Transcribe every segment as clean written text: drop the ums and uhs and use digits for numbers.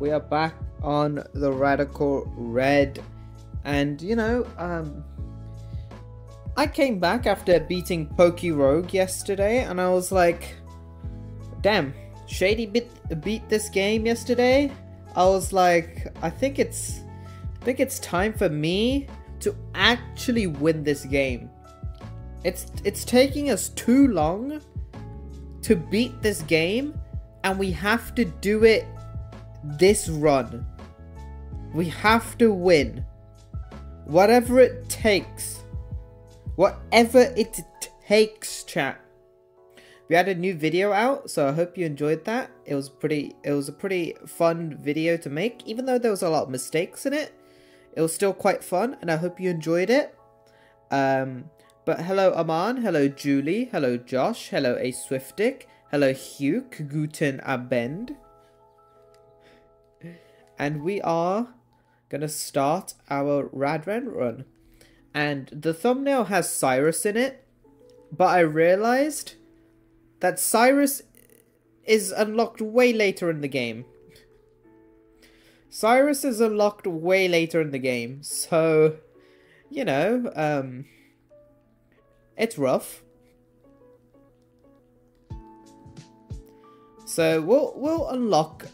we are back on the Radical Red, and you know, I came back after beating PokéRogue yesterday, and I was like, damn, Shady beat this game yesterday. I was like, I think it's time for me to actually win this game. It's taking us too long to beat this game, and we have to do it this run. We have to win. Whatever it takes. Whatever it takes, chat. We had a new video out, so I hope you enjoyed that. It was a pretty fun video to make, even though there was a lot of mistakes in it. It was still quite fun, and I hope you enjoyed it. But hello Aman, hello Julie, hello Josh, hello A Swiftic, hello Hugh, Guten Abend. And we are gonna start our Radren run. And the thumbnail has Cyrus in it, but I realized that Cyrus is unlocked way later in the game. Cyrus is unlocked way later in the game, so, you know, it's rough. So we'll unlock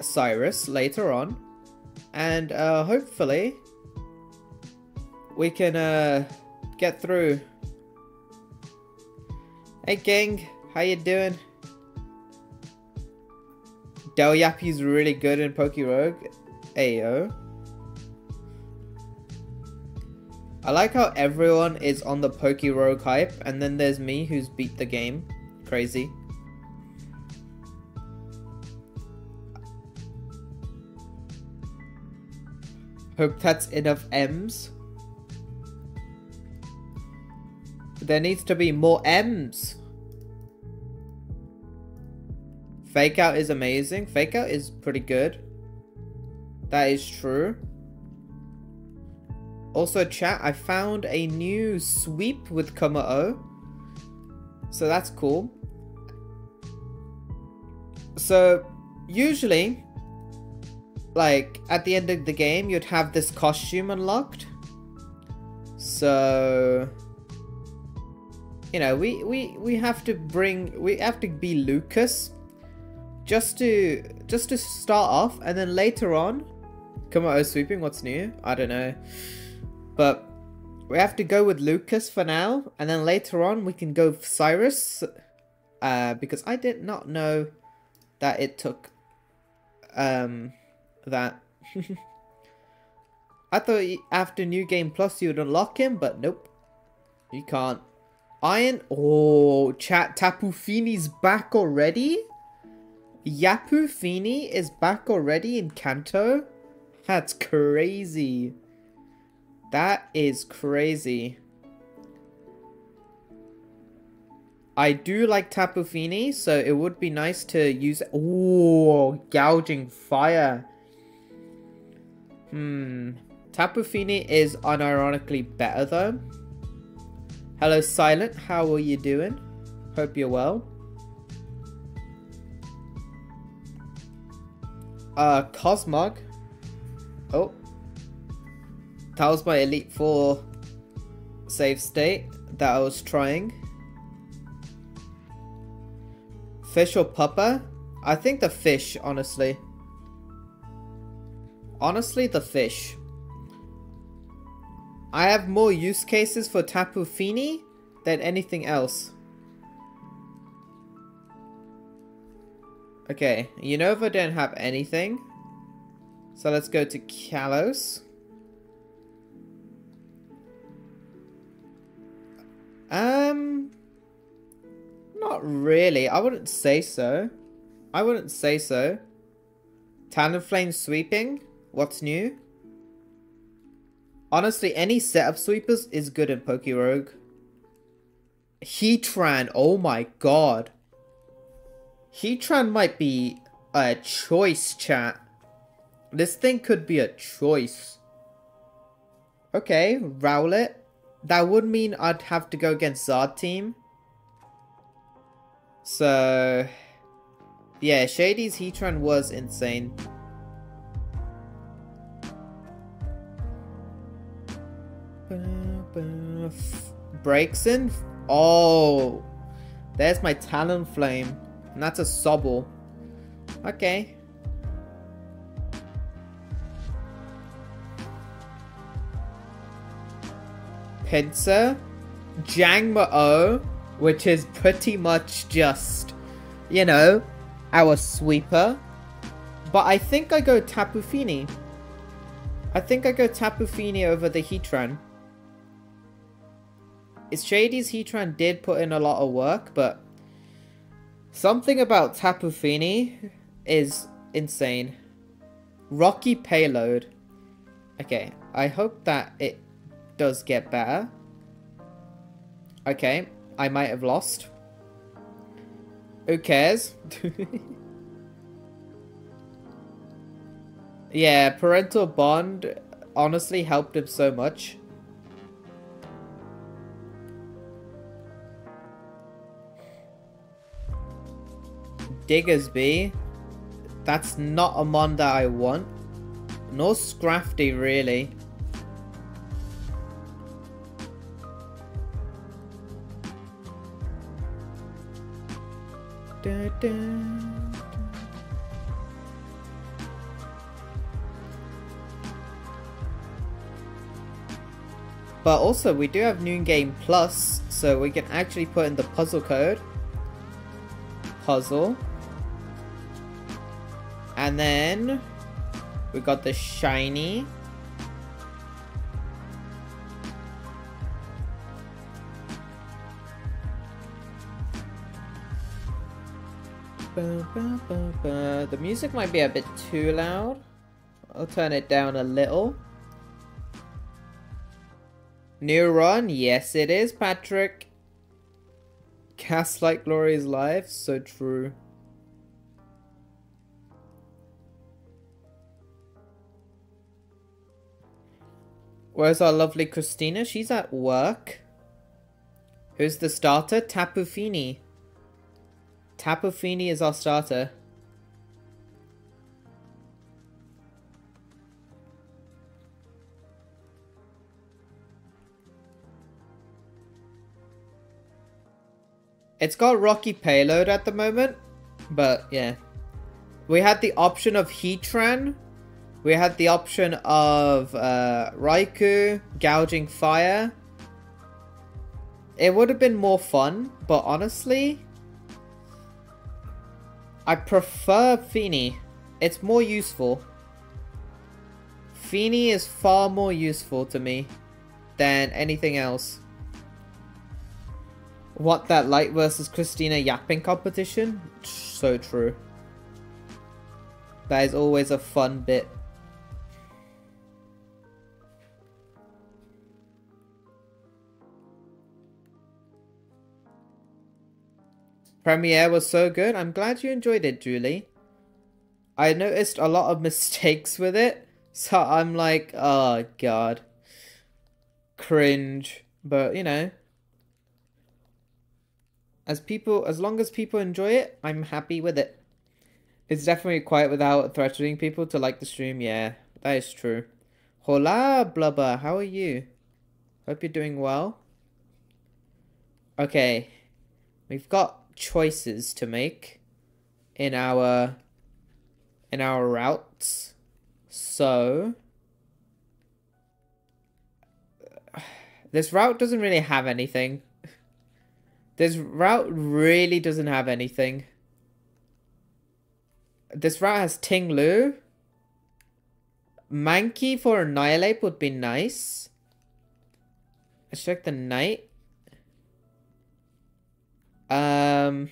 Cyrus later on, and hopefully we can get through. Hey gang, how you doing? Del Yappy's really good in PokéRogue. Ayo. I like how everyone is on the PokéRogue hype, and then there's me who's beat the game. Crazy. Hope that's enough M's. There needs to be more M's. Fake out is amazing. Fake out is pretty good. That is true. Also, chat, I found a new sweep with Kommo-o. So that's cool. So usually, like, at the end of the game, you'd have this costume unlocked. So, you know, we have to be Lucas just to start off, and then later on, Kommo-o sweeping, what's new? I don't know. But we have to go with Lucas for now, and then later on we can go for Cyrus, because I did not know that it took that. I thought after New Game Plus you would unlock him, but nope, you can't. Iron, oh chat, Tapu Fini's back already? Yapu Feeny is back already in Kanto? That's crazy. That is crazy. I do like Tapu Fini, so it would be nice to use. Oh, Gouging Fire. Tapu Fini is unironically better though. Hello Silent, how are you doing? Hope you're well. Cosmog. Oh. That was my Elite Four save state that I was trying. Fish or Puppa? I think the fish, honestly. Honestly, the fish. I have more use cases for Tapu Fini than anything else. Okay, Unova don't have anything. So let's go to Kalos. Not really. I wouldn't say so. I wouldn't say so. Talonflame sweeping. What's new? Honestly, any setup sweepers is good in PokéRogue. Heatran, oh my god. Heatran might be a choice, chat. This thing could be a choice. Okay, Rowlet. That would mean I'd have to go against Zard team. So yeah, Shady's Heatran was insane. breaks in. Oh, there's my Talonflame. And that's a Sobble. Okay. Pinsir, Jangmo-o, which is pretty much just, you know, our sweeper. But I think I go Tapu Fini. I think I go Tapu Fini over the Heatran. Shady's Heatran did put in a lot of work, but something about Tapu Fini is insane. Rocky Payload. Okay, I hope that it does get better. Okay, I might have lost. Who cares? Yeah, Parental Bond honestly helped him so much. Diggersby. That's not a mon that I want. Nor Scrafty, really. But also we do have New Game Plus, so we can actually put in the puzzle code. Puzzle. And then we got the shiny. The music might be a bit too loud. I'll turn it down a little. New run? Yes it is, Patrick. Gaslight Glory is live? So true. Where's our lovely Christina? She's at work. Who's the starter? Tapu Fini. Tapu Fini is our starter. It's got Rocky Payload at the moment, but yeah. We had the option of Heatran. We had the option of Raikou, Gouging Fire. It would have been more fun, but honestly, I prefer Feeny. It's more useful. Feeny is far more useful to me than anything else. What, that Light versus Christina yapping competition? So true. That is always a fun bit. Premiere was so good. I'm glad you enjoyed it, Julie. I noticed a lot of mistakes with it, so I'm like, oh god. Cringe. But, you know, as long as people enjoy it, I'm happy with it. It's definitely quiet without threatening people to like the stream. Yeah, that is true. Hola, Blubber. How are you? Hope you're doing well. Okay. We've got choices to make in our routes, so this route doesn't really have anything. This route has Tinglu. Mankey for Annihilate would be nice. Let's check the Knight. Again,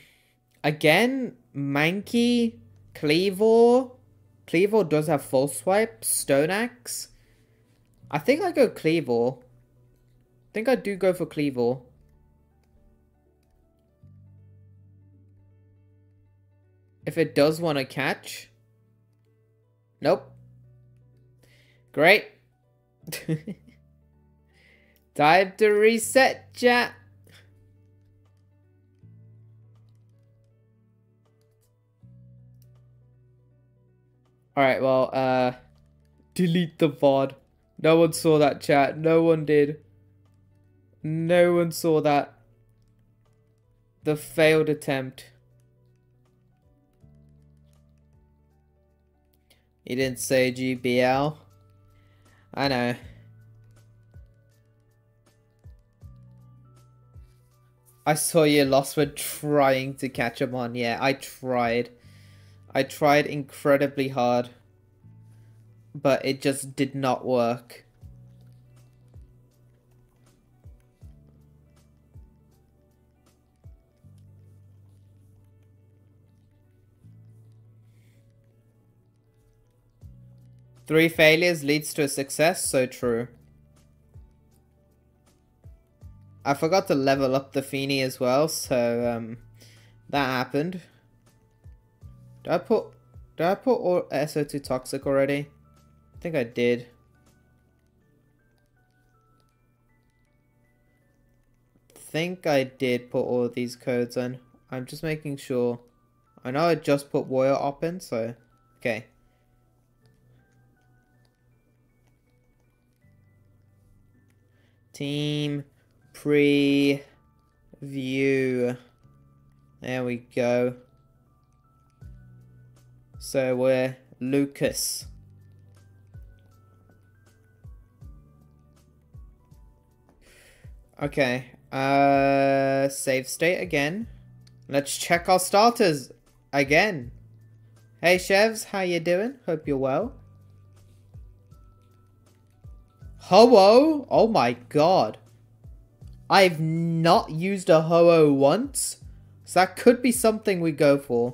Mankey, Kleavor. Kleavor does have False Swipe, Stone Axe. I think I go Kleavor. I think I do go for Kleavor. If it does want to catch. Nope. Great. Time to reset, chat. Alright, well, delete the VOD. No one saw that, chat. No one did. No one saw that. The failed attempt. He didn't say GBL. I know. I saw you lost when trying to catch him on. Yeah, I tried. I tried incredibly hard. But it just did not work. Three failures leads to a success, so true. I forgot to level up the Feeny as well, so that happened. Did I put all SO2 toxic already? I think I did. I think I did put all of these codes in. I'm just making sure. I know I just put Warrior up in, so okay. Team preview. There we go. So we're Lucas. Okay. Save state again. Let's check our starters again. Hey Chefs, how you doing? Hope you're well. Ho-Oh! Oh my god. I've not used a Ho-Oh once. So that could be something we go for.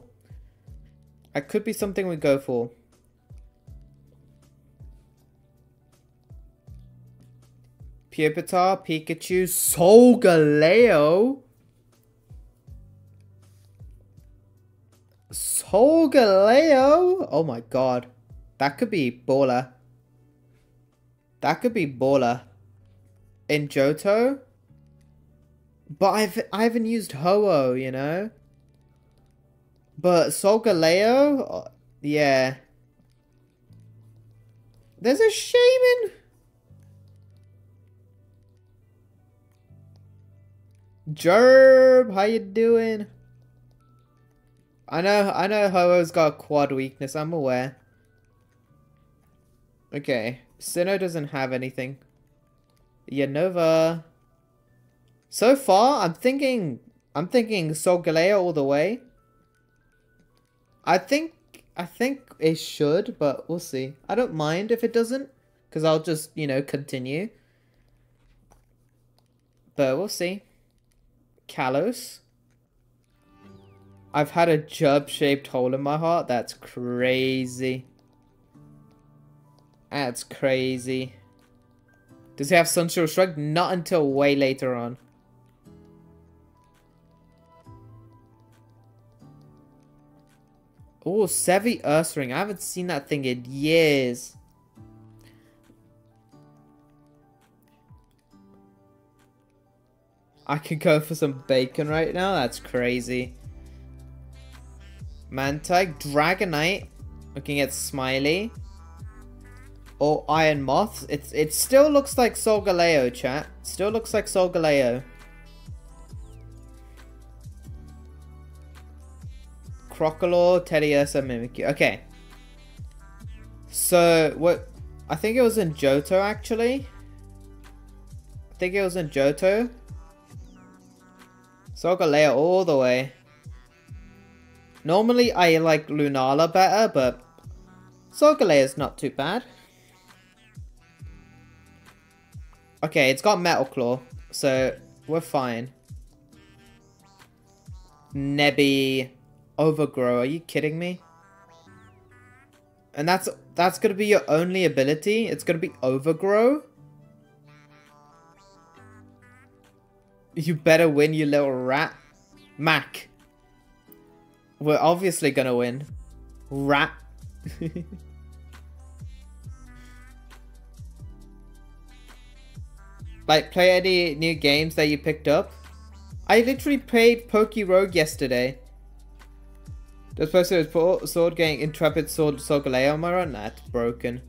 That could be something we go for. Pupitar, Pikachu, Solgaleo. Solgaleo? Oh my god. That could be baller. That could be baller. In Johto? But I haven't used Ho-Oh, you know? But Solgaleo? Yeah. There's a Shaman! Gerb, how you doing? I know Ho-Oh's got a quad weakness, I'm aware. Okay. Sinnoh doesn't have anything. Yanova. So far, I'm thinking Solgaleo all the way. I think it should, but we'll see. I don't mind if it doesn't, because I'll just, you know, continue. But we'll see. Kalos. I've had a Gerb-shaped hole in my heart. That's crazy. That's crazy. Does he have Sunshine Shrug? Not until way later on. Oh, Sevi Ursaring. I haven't seen that thing in years. I could go for some bacon right now. That's crazy. Mantag, Dragonite. Looking at Smiley. Or Iron Moths. It still looks like Solgaleo, chat. Still looks like Solgaleo. Crocolore, Teddiursa, Mimikyu. Okay. So, what... I think it was in Johto, actually. I think it was in Johto. Solgaleo all the way. Normally, I like Lunala better, but... Solgaleo's not too bad. Okay, it's got Metal Claw, so we're fine. Nebby, Overgrow, are you kidding me? And that's gonna be your only ability? It's gonna be Overgrow? You better win, you little rat. Mac. We're obviously gonna win. Rat. Like, play any new games that you picked up? I literally played PokéRogue yesterday. This person was sword getting Intrepid Sword Solgaleo on my run. That's broken.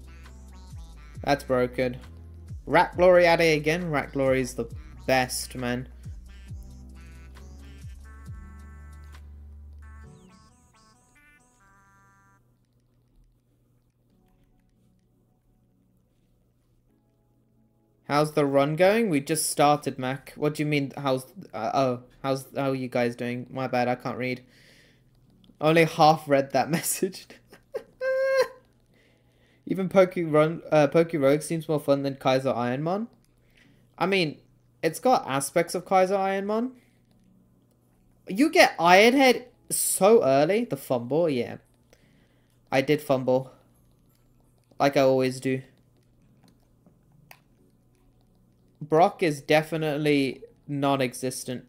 That's broken. Rat Glory at it again. Rat Glory is the best, man. How's the run going? We just started, Mac. What do you mean, how's... how are you guys doing? My bad, I can't read. Only half read that message. Even PokéRogue seems more fun than Kaiser Ironmon. I mean, it's got aspects of Kaiser Ironmon. You get Ironhead so early. The fumble, yeah. I did fumble. Like I always do. Brock is definitely non-existent.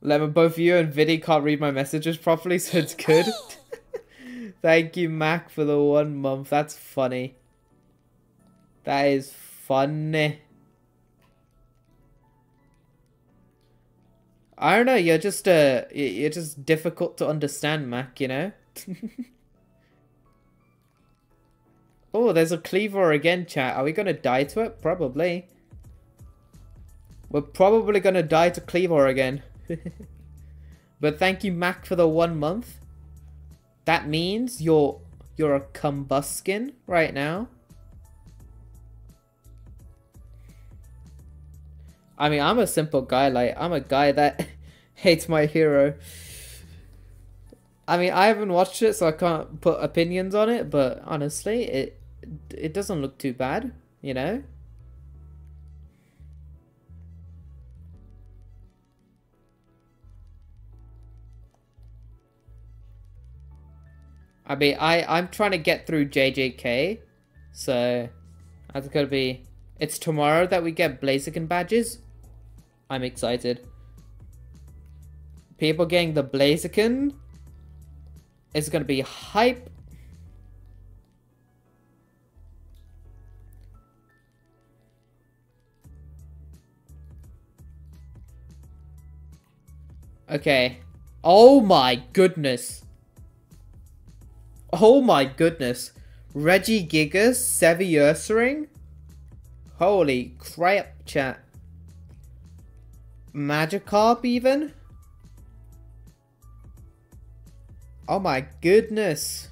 Lemon, both you and Viddy can't read my messages properly, so it's good. Thank you, Mac, for the 1 month. That's funny. That is funny. I don't know, you're just difficult to understand, Mac, you know? Oh, there's a Kleavor again, chat. Are we going to die to it? Probably. We're probably going to die to Kleavor again. But thank you, Mac, for the 1 month. That means you're a Combuskin right now. I mean, I'm a simple guy. Like, I'm a guy that hates my hero. I mean, I haven't watched it, so I can't put opinions on it. But honestly, it doesn't look too bad, you know? I mean, I'm trying to get through JJK, so that's gonna be... It's tomorrow that we get Blaziken badges. I'm excited. People getting the Blaziken is gonna be hype. Okay. Oh my goodness. Oh my goodness. Regigigas, Sevi Ursaring. Holy crap, chat. Magikarp even. Oh my goodness.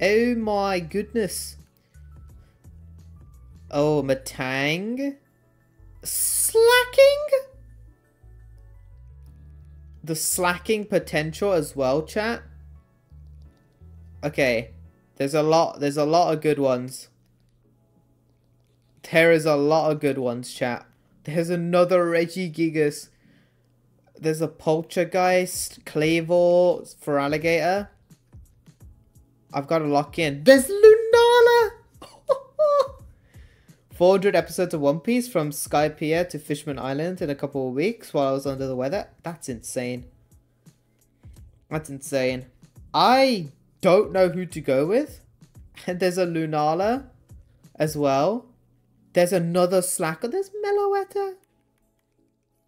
Oh my goodness. Oh, Metang. Slacking? The slacking potential as well, chat. Okay, there's a lot of good ones. There is a lot of good ones, chat. There's another Regigigas. There's a Poltergeist, Kleavor, for Alligator. I've got to lock in. There's Lunala! 400 episodes of One Piece from Sky Pier to Fishman Island in a couple of weeks while I was under the weather. That's insane. That's insane. I... don't know who to go with. And there's a Lunala as well. There's another Slacker. There's Meloetta.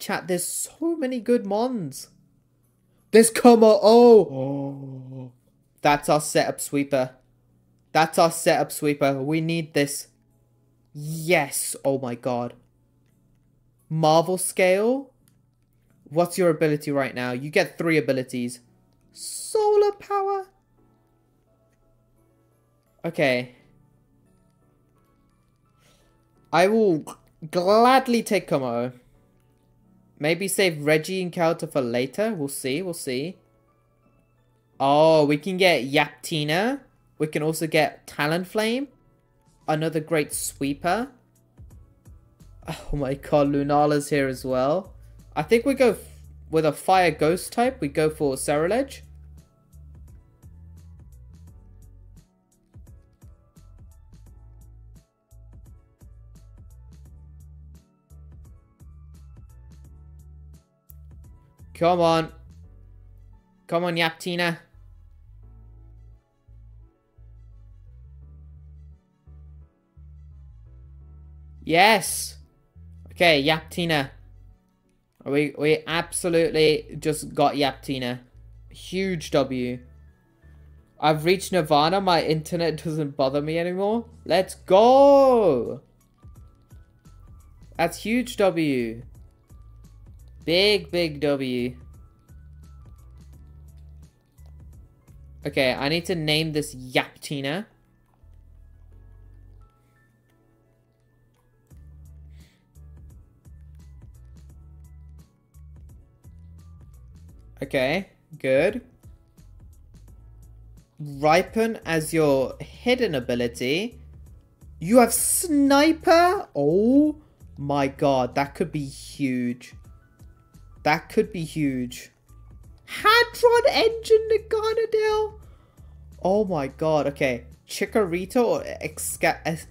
Chat, there's so many good mons. There's Kommo-o. Oh. That's our setup sweeper. That's our setup sweeper. We need this. Yes. Oh my god. Marvel scale. What's your ability right now? You get 3 abilities. Solar power. Okay. I will gladly take Kommo-o. Maybe save Reggie and Calta for later. We'll see, we'll see. Oh, we can get Yaptina. We can also get Talonflame. Another great sweeper. Oh my god, Lunala's here as well. I think we go with a Fire Ghost type. We go for Cerulege. Come on. Come on, Yaptina. Yes. Okay, Yaptina. We absolutely just got Yaptina. Huge W. I've reached Nirvana. My internet doesn't bother me anymore. Let's go. That's huge W. Big, big W. Okay, I need to name this Yaptina. Okay, good. Ripen as your hidden ability. You have Sniper? Oh my god, that could be huge. That could be huge. Hadron Engine Naganadel? Oh my god, okay. Chikorita or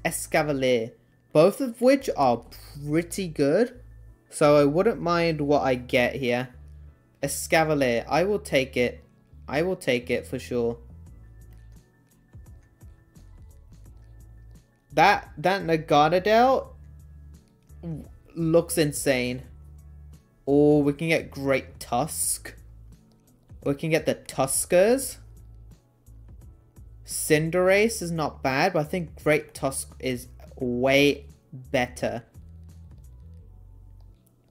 Escavalier. Both of which are pretty good. So I wouldn't mind what I get here. Escavalier, I will take it. I will take it for sure. That Naganadel looks insane. Oh, we can get Great Tusk. We can get the Tuskers. Cinderace is not bad, but I think Great Tusk is way better.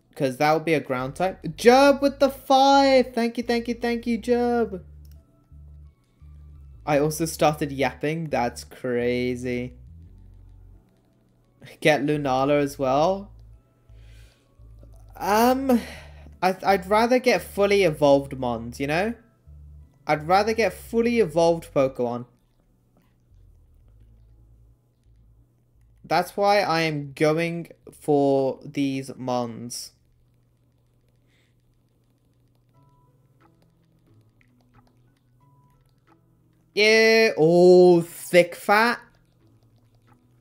Because that would be a ground type. Jub with the 5! Thank you, thank you, thank you, Jub. I also started yapping. That's crazy. Get Lunala as well. I'd rather get fully evolved mons, you know? I'd rather get fully evolved Pokemon. That's why I am going for these mons. Yeah, oh, Thick Fat.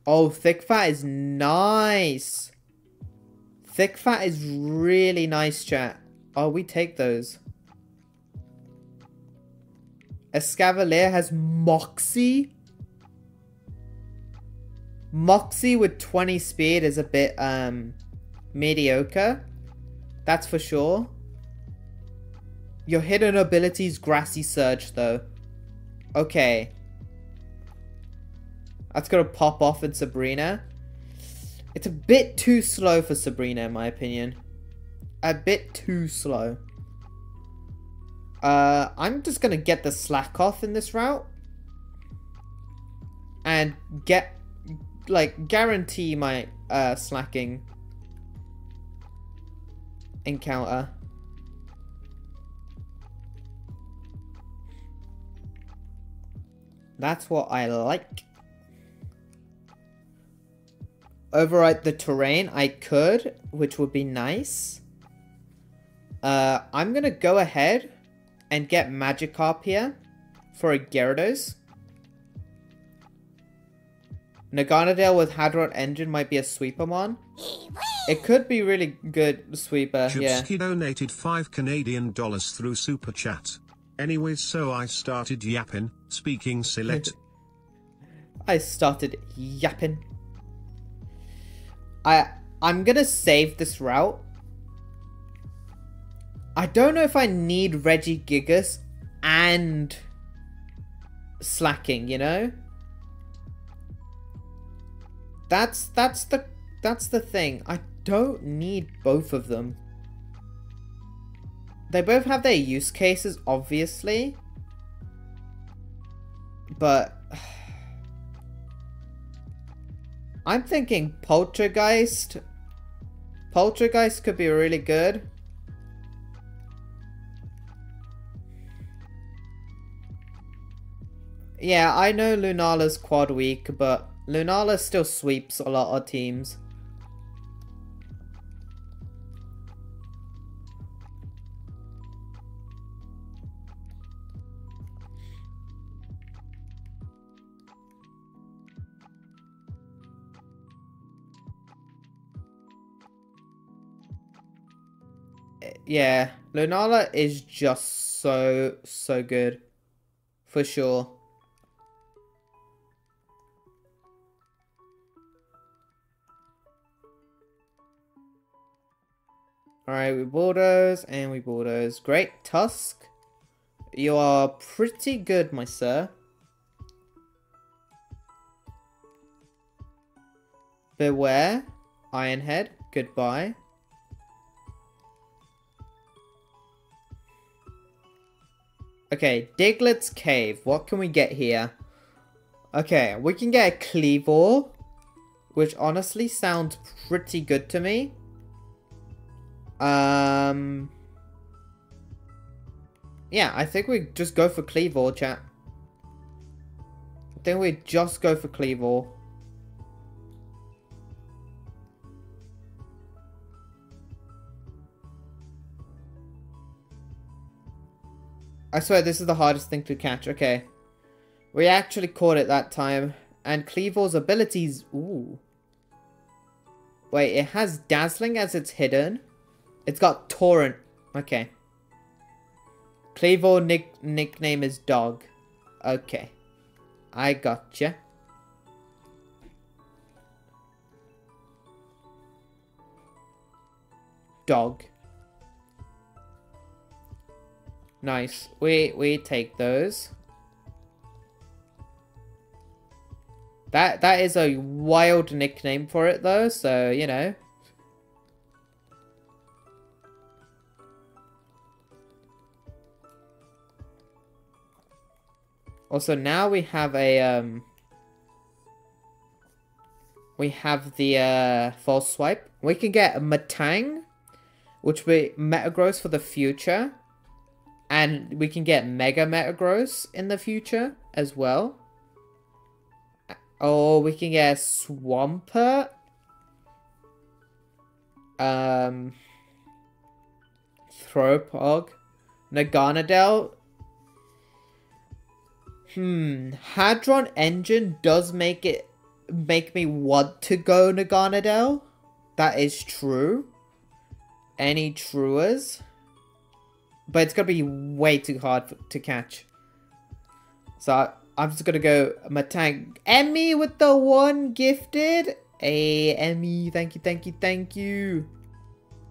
Oh, Thick Fat is nice. Thick Fat is really nice, chat. Oh, we take those. Escavalier has Moxie. Moxie with 20 speed is a bit mediocre. That's for sure. Your hidden ability is Grassy Surge, though. Okay. That's gonna pop off in Sabrina. It's a bit too slow for Sabrina, in my opinion. A bit too slow. I'm just going to get the slack off in this route. And get, like, guarantee my slacking encounter. That's what I like. Overwrite the terrain, I could, which would be nice. I'm going to go ahead and get Magikarp here for a Gyarados. Naganadel with Hadron Engine might be a Sweepermon. It could be really good Sweeper, yeah. Chipsky donated $5 Canadian through Super Chat. Anyways, so I started yapping, speaking select. I started yapping. I'm gonna save this route. I don't know if I need Regigigas and slacking, you know? That's the thing. I don't need both of them. They both have their use cases, obviously. But I'm thinking Poltergeist. Poltergeist could be really good. Yeah, I know Lunala's quad weak, but Lunala still sweeps a lot of teams. Yeah, Lunala is just so good, for sure. Alright, we bulldoze, and we bulldoze. Great Tusk, you are pretty good, my sir. Beware, Ironhead. Goodbye. Okay, Diglett's Cave. What can we get here? Okay, we can get a Kleavor, which honestly sounds pretty good to me. Yeah, I think we just go for Kleavor, chat. I think we just go for Kleavor. I swear this is the hardest thing to catch. Okay. We actually caught it that time. And Kleavor's abilities... Ooh. Wait, it has Dazzling as its hidden. It's got Torrent. Okay. Kleavor nickname is Dog. Okay. I gotcha. Dog. Nice. We take those. That is a wild nickname for it though, so you know. Also now we have a we have the false swipe. We can get a Metang, which will be Metagross for the future. And we can get Mega Metagross in the future as well. Oh, we can get Swampert. Thropog. Naganadel. Hadron Engine does make me want to go Naganadel. That is true. Any truers? But it's going to be way too hard to catch. So I'm just going to go Metang. Emmy with the one gifted. Hey, Emmy. Thank you, thank you, thank you.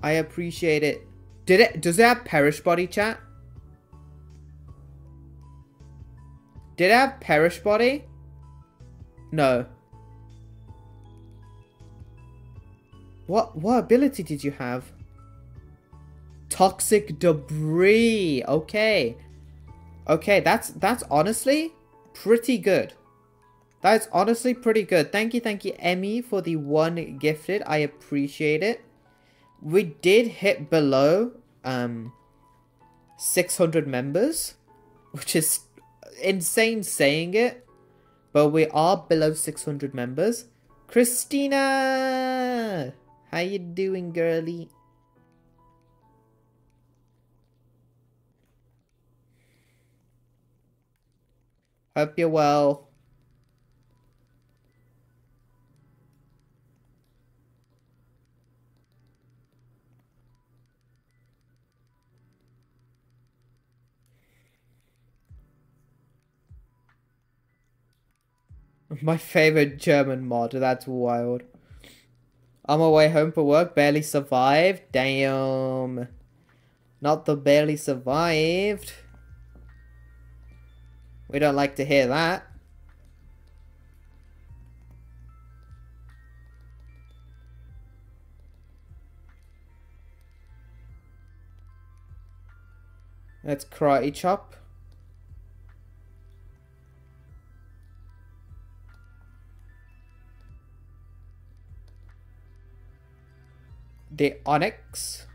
I appreciate it. Does it have Perish Body, chat? Did it have Perish Body? No. What ability did you have? Toxic Debris. Okay. Okay, that's honestly pretty good. That's honestly pretty good. Thank you, Emmy, for the one gifted. I appreciate it. We did hit below 600 members, which is insane saying it, but we are below 600 members. Christina! How you doing, girlie? Hope you're well. My favorite German mod, that's wild. On my way home for work, barely survived. Damn. Not the barely survived. We don't like to hear that. Let's karate chop. The Onyx.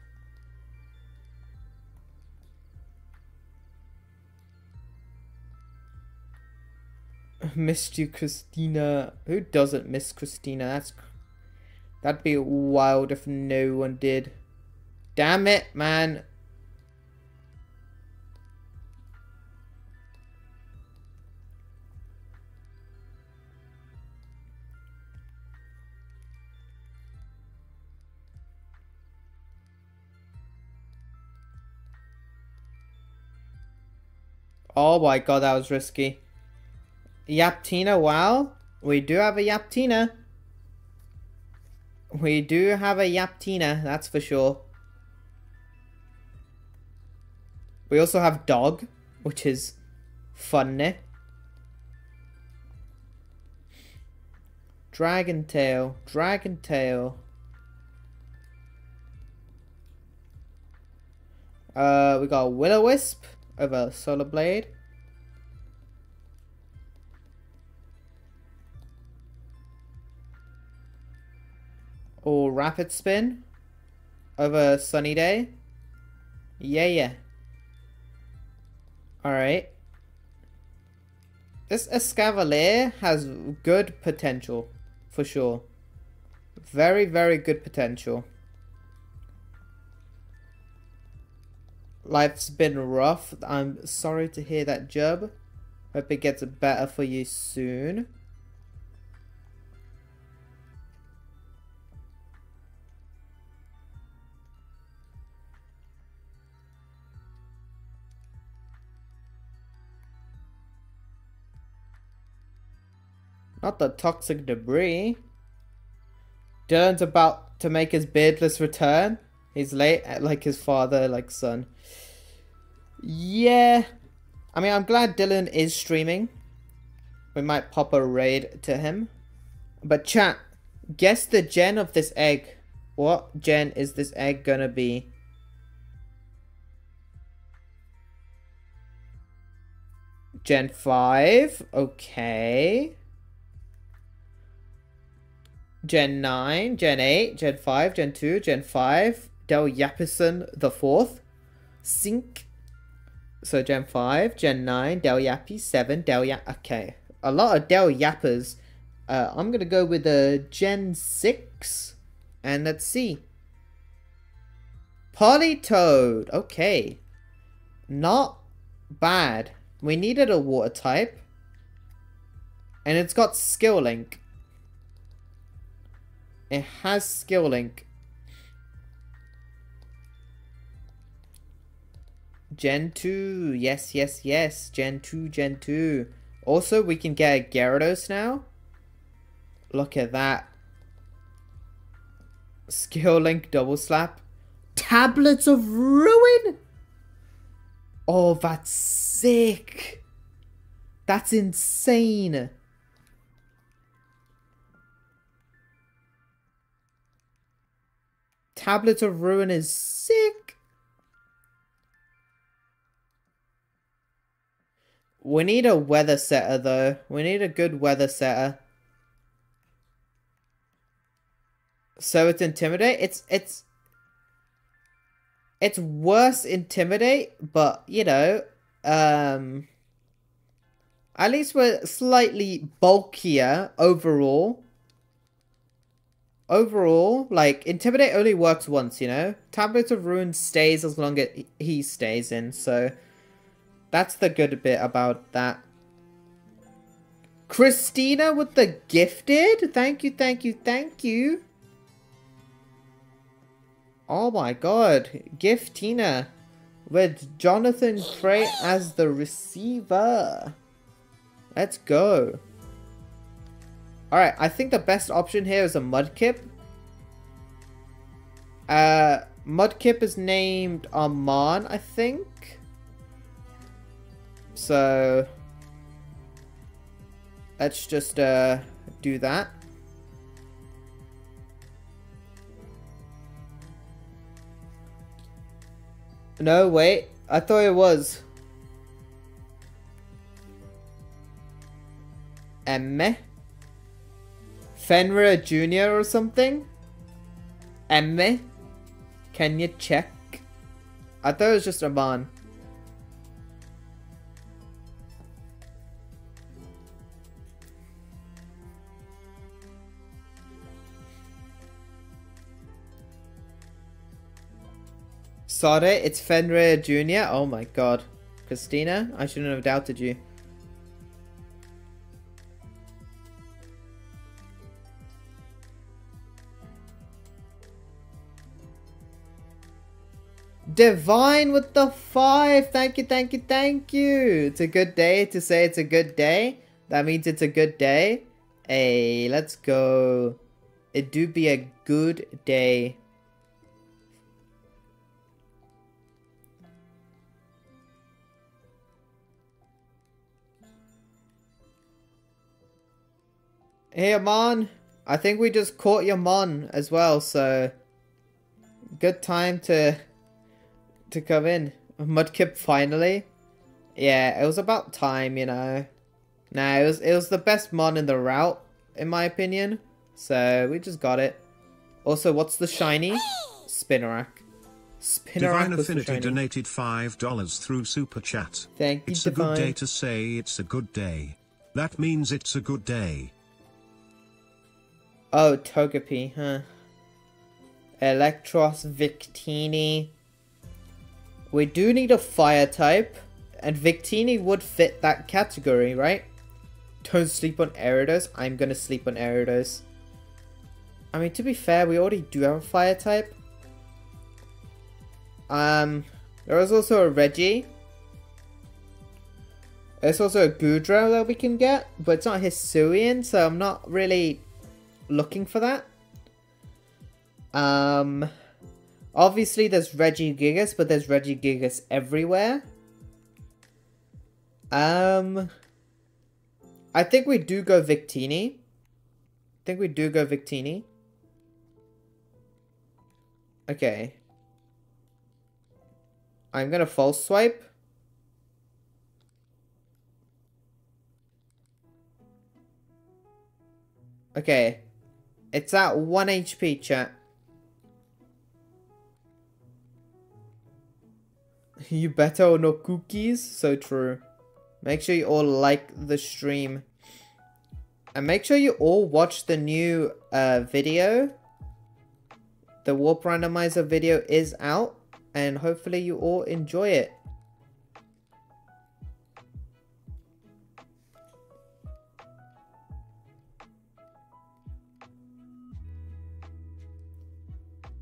Missed you, Christina. Who doesn't miss Christina? That'd be wild if no one did. Damn it, man. Oh my god, that was risky. Yaptina, wow. We do have a Yaptina. We do have a Yaptina, that's for sure. We also have Dog, which is funny. Dragontail, Dragontail. We got Will-O-Wisp over Solar Blade. Or Rapid Spin over Sunny Day. Yeah, yeah. Alright. This Escavalier has good potential, for sure. Very, very good potential. Life's been rough. I'm sorry to hear that, Jub. Hope it gets better for you soon. Not the toxic debris. Dylan's about to make his beardless return. He's late, like his father, like son. Yeah. I mean, I'm glad Dylan is streaming. We might pop a raid to him. But chat, guess the gen of this egg. What gen is this egg gonna be? Gen 5. Okay. Gen 9. Gen 8. Gen 5. Gen 2. Gen 5. Del Yapison the 4th. Sink. So Gen 5, Gen 9, Del Yappy, 7, Del Yap. Okay. A lot of Del Yappers. I'm going to go with a Gen 6. And let's see. Politoed. Okay. Not bad. We needed a water type. And it's got Skill Link. It has Skill Link. Gen 2, yes, yes, yes. Gen 2, Gen 2. Also, we can get a Gyarados now. Look at that. Skill Link Double Slap. Tablets of Ruin? Oh, that's sick. That's insane. Tablets of Ruin is sick. We need a weather setter, though. We need a good weather setter. So it's Intimidate? It's worse Intimidate, but, you know, at least we're slightly bulkier overall. Overall, like, Intimidate only works once, you know? Tablets of Ruin stays as long as he stays in, so... That's the good bit about that. Christina with the gifted. Thank you, thank you, thank you. Oh my god. Giftina with Jonathan Cray as the receiver. Let's go. Alright, I think the best option here is a Mudkip. Mudkip is named Arman, I think. So, let's just do that. No, wait. I thought it was. Emme? Fenrir Jr. or something? Emme? Can you check? I thought it was just Aman. Sorry, it's Fenrir Jr. Oh my god. Christina, I shouldn't have doubted you. Divine with the 5. Thank you, thank you, thank you. It's a good day to say it's a good day. That means it's a good day. Hey, let's go. It do be a good day. Hey, Amon, I think we just caught your Mon as well, so good time to come in. Mudkip finally. Yeah, it was about time, you know. Nah, it was the best Mon in the route, in my opinion. So we just got it. Also, what's the shiny? Spinarak. Divine Affinity donated $5 through Super Chat. Thank you, Divine. It's a good day to say it's a good day. That means it's a good day. Oh, Togepi, huh? Electros, Victini. We do need a fire type. And Victini would fit that category, right? Don't sleep on Gyarados. I'm gonna sleep on Gyarados. I mean, to be fair, we already do have a fire type. There is also a Reggie. There's also a Goudreau that we can get, but it's not Hisuian, so I'm not really looking for that. Obviously there's Regigigas, but there's Regigigas everywhere. I think we do go Victini. Okay. I'm gonna false swipe. Okay. It's at 1 HP, chat. You better or no cookies? So true. Make sure you all like the stream. And make sure you all watch the new video. The Warp Randomizer video is out. And hopefully you all enjoy it.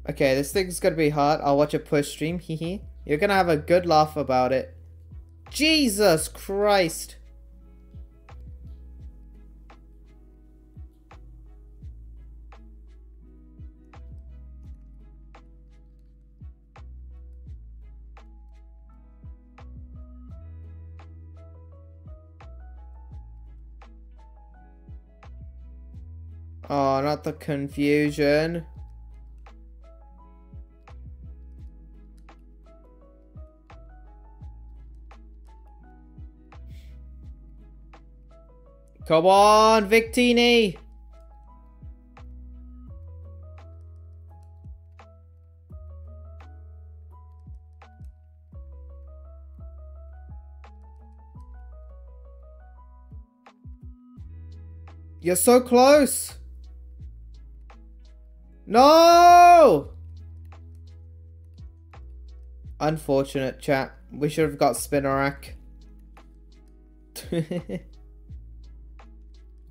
Okay, this thing's gonna be hard. I'll watch a push stream. Hehe. You're gonna have a good laugh about it. Jesus Christ. Oh, not the confusion. Come on, Victini! You're so close! No! Unfortunate, chat. We should have got Spinarak.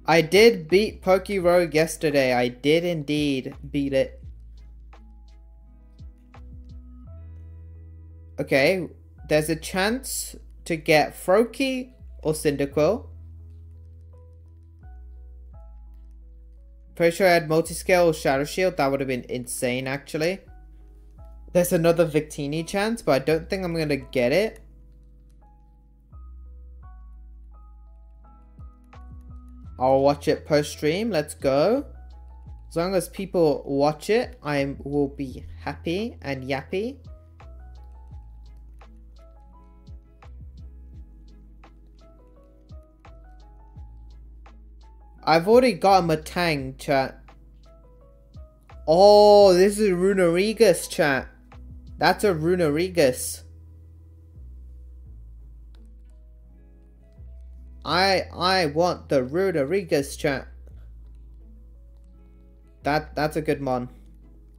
I did beat PokéRogue yesterday. I did indeed beat it. Okay. There's a chance to get Froakie or Cyndaquil. Pretty sure I had Multiscale or Shadow Shield. That would have been insane, actually. There's another Victini chance, but I don't think I'm going to get it. I'll watch it post-stream. Let's go. As long as people watch it, I will be happy and yappy. I've already got a Metang, chat. Oh, this is Runarigus, chat. That's a Runarigus. I want the Runarigus, chat. That's a good mon.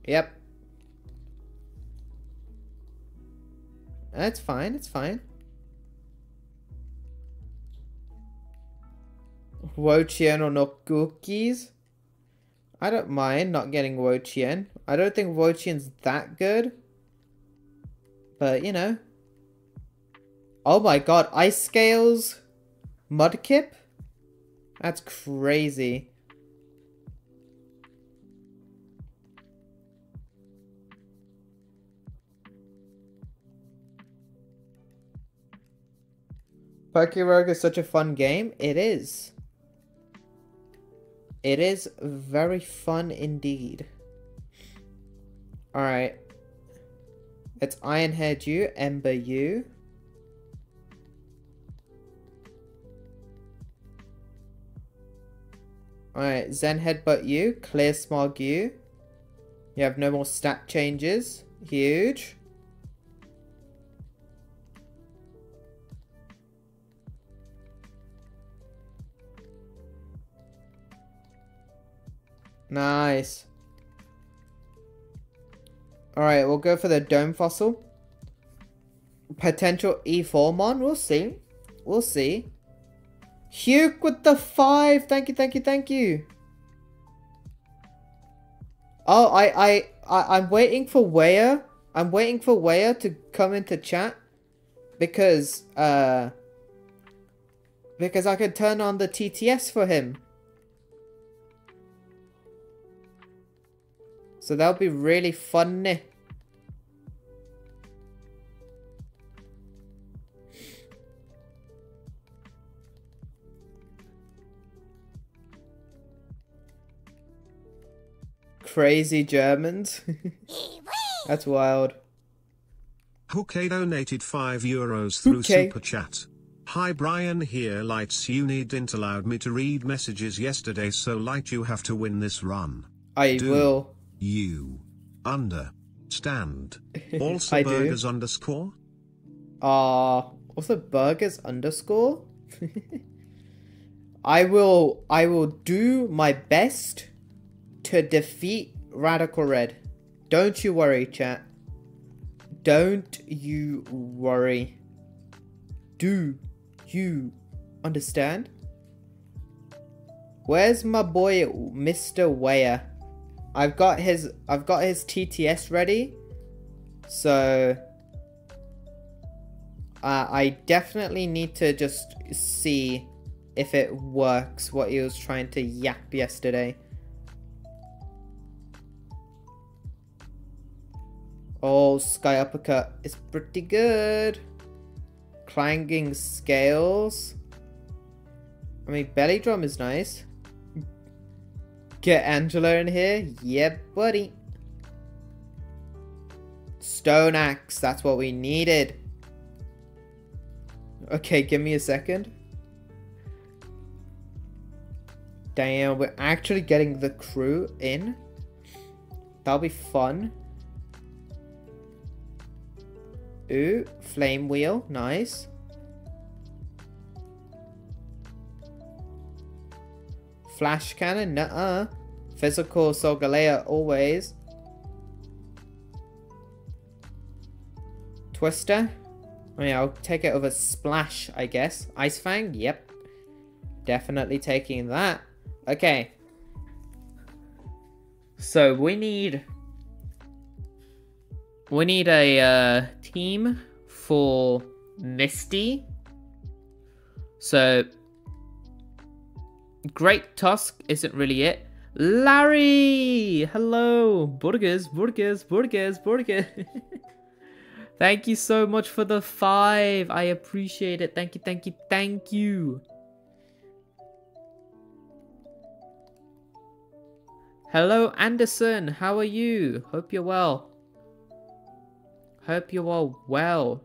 Yep. That's fine, it's fine. Wochien or no cookies? I don't mind not getting Wochien. I don't think Wochien's that good. But, you know. Oh my god, Ice Scales? Mudkip? That's crazy. PokéRogue is such a fun game. It is. It is very fun indeed. Alright. It's Iron-Haired You, Ember You. Alright, Zen Headbutt You, Clear Smog You. You have no more stat changes. Huge. Nice. Alright, we'll go for the Dome Fossil. Potential E4 Mon, we'll see. We'll see. Huke with the 5! Thank you, thank you, thank you! Oh, I'm waiting for Weya. I'm waiting for Weya to come into chat. Because I could turn on the TTS for him. So that'll be really funny. Crazy Germans. That's wild. Hookay donated €5 through Super Chat. Hi Brian here, Lights. You needn't allowed me to read messages yesterday, so Light, you have to win this run. I will. You understand. Also burgers underscore. Also burgers underscore. I will do my best to defeat Radical Red. Don't you worry, chat. Don't you worry. Do you understand? Where's my boy Mr. Weyer? I've got his TTS ready, so I definitely need to just see if it works what he was trying to yap yesterday. Oh, Sky Uppercut is pretty good. Clanging Scales. I mean, Belly Drum is nice. Get Angela in here. Yeah, buddy. Stone Axe. That's what we needed. Okay, give me a second. Damn, we're actually getting the crew in. That'll be fun. Ooh, Flame Wheel. Nice. Flash Cannon, nuh-uh. Physical Solgaleo, always. Twister. I mean, I'll take it over Splash, I guess. Ice Fang, yep. Definitely taking that. Okay. So, we need a team for Misty. So... Great Tusk isn't really it. Larry! Hello! Burgers, burgers, burgers, burgers. Thank you so much for the 5. I appreciate it. Thank you, thank you, thank you. Hello, Anderson. How are you? Hope you're well. Hope you are well.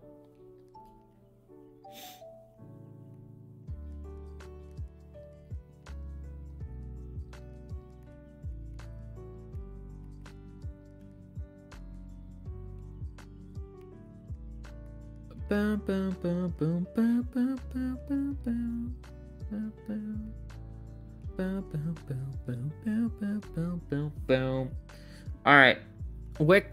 Bum, bum, bum, bum, bum, bum, bum, bum, bum, bum, bum, bum, bum, bum, bum, bum, bum, bum, bum. All right, Wick.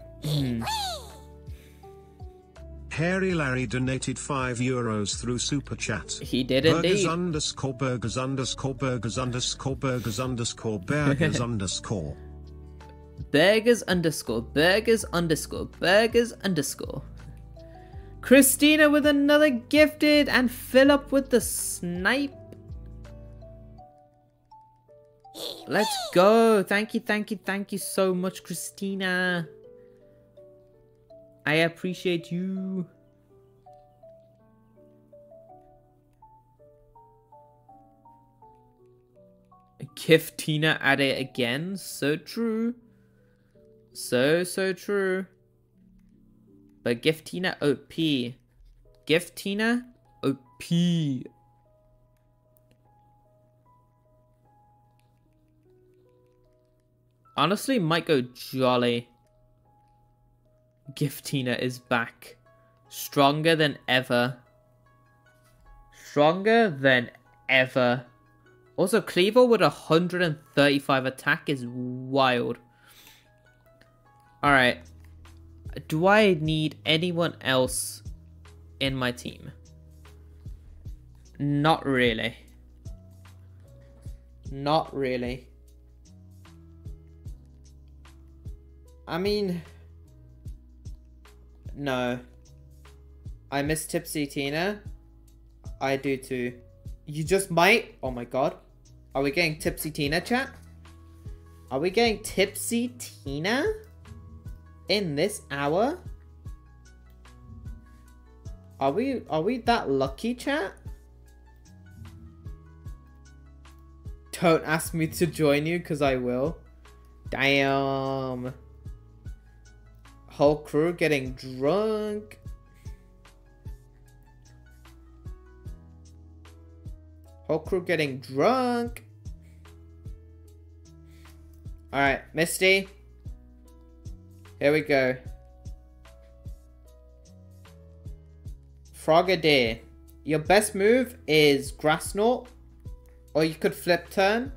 Hairy Larry donated €5 through Super Chat. He did indeed. Burgers underscore burgers underscore burgers underscore burgers underscore burgers underscore. Burgers underscore burgers underscore burgers underscore. Christina with another gifted, and Philip with the snipe. Let's go. Thank you, thank you, thank you so much, Christina. I appreciate you. Kiftina at it again. So true. So true. But Giftina OP. Giftina OP. Honestly, might go jolly. Giftina is back. Stronger than ever. Stronger than ever. Also, Kleavor with 135 attack is wild. Alright. Do I need anyone else in my team? Not really. Not really. I mean... no. I miss Tipsy Tina. I do too. You just might... oh my god. Are we getting Tipsy Tina, chat? Are we getting Tipsy Tina? In this hour? Are we that lucky, chat? Don't ask me to join you, because I will. Damn. Whole crew getting drunk. Whole crew getting drunk. Alright, Misty. Here we go. Frogadier. Your best move is Grassnort. Or you could flip turn.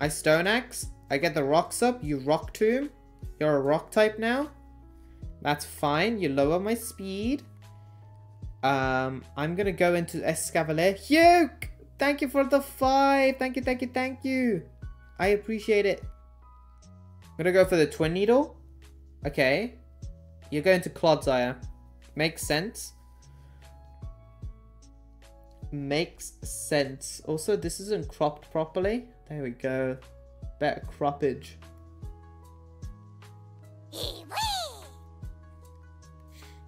I Stone Axe. I get the rocks up. You Rock Tomb. You're a rock type now. That's fine. You lower my speed. I'm going to go into Escavalier. Hugh! Thank you for the 5. Thank you, thank you, thank you. I appreciate it. I'm going to go for the Twin Needle. Okay. You're going to Clodsire. Makes sense. Makes sense. Also, this isn't cropped properly. There we go. Better croppage.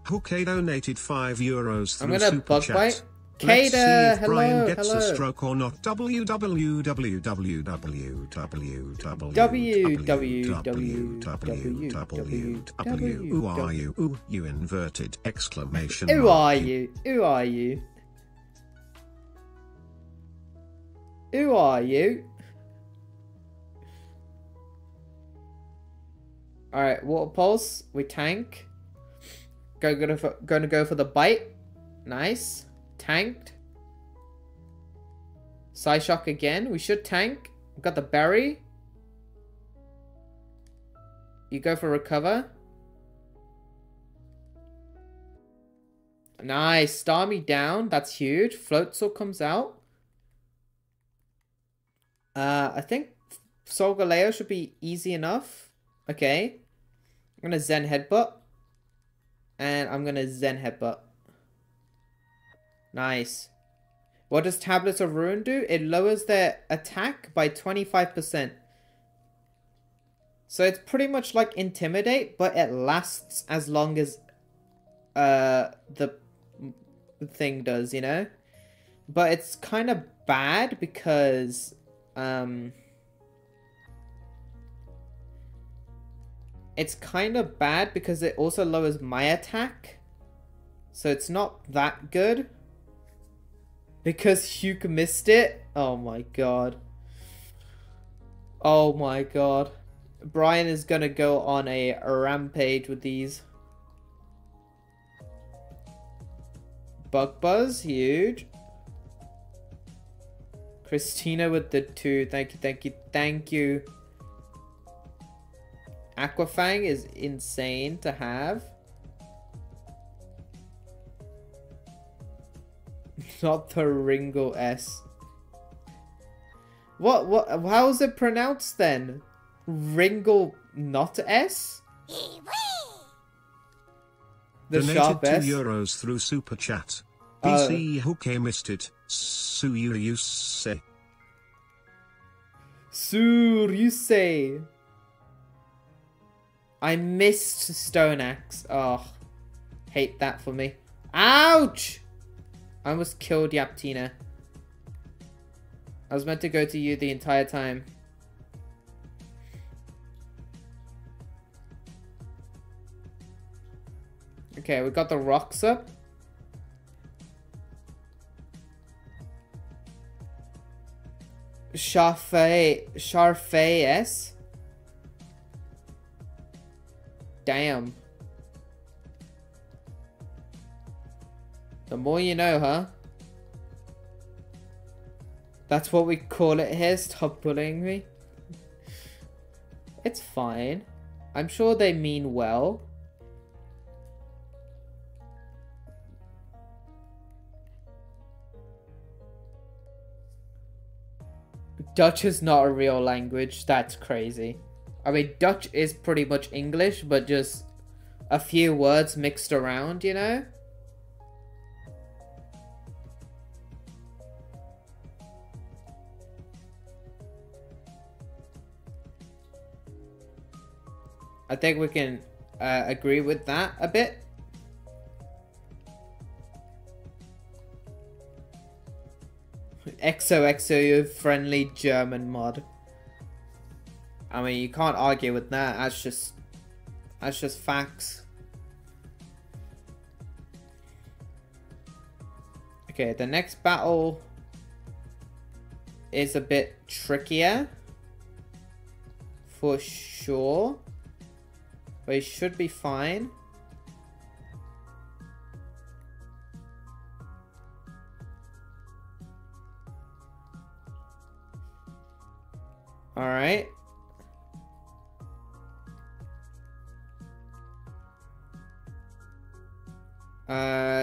Okay, donated €5 through super chat. Bite. Let's see if hello, Brian gets hello. A stroke or not. Who are you? You inverted exclamation. Who are you? Who are you? Who are you? All right, Water Pulse. We tank. Gonna go for the bite. Nice. Tanked. Psyshock again. We should tank. We've got the berry. You go for recover. Nice. Starmie down. That's huge. Floatzel comes out. I think Solgaleo should be easy enough. Okay. I'm gonna Zen Headbutt. And I'm gonna Zen Headbutt. Nice. What does Tablets of Ruin do? It lowers their attack by 25%. So it's pretty much like Intimidate, but it lasts as long as the thing does, you know? But it's kind of bad because... it's kind of bad because it also lowers my attack. So it's not that good. Because Hugh missed it. Oh my god. Oh my god. Brian is going to go on a rampage with these. Bug Buzz, huge. Christina with the 2. Thank you, thank you, thank you. Aquafang is insane to have. Not the Ringo S. What, how is it pronounced then? Ringo not S? The donated sharp S? €2 through super chat. BC Hookay missed it. Suryuse. Suryuse. I missed Stone Axe. Oh, hate that for me. Ouch! I almost killed Yaptina. I was meant to go to you the entire time. Okay, we got the rocks up. Charfay S. Damn. The more you know, huh? That's what we call it here. Stop bullying me. It's fine. I'm sure they mean well. Dutch is not a real language. That's crazy. I mean, Dutch is pretty much English, but just a few words mixed around, you know? I think we can agree with that a bit. XOXO friendly German mod. I mean, you can't argue with that. That's just facts. Okay, the next battle is a bit trickier, for sure. But it should be fine. Alright.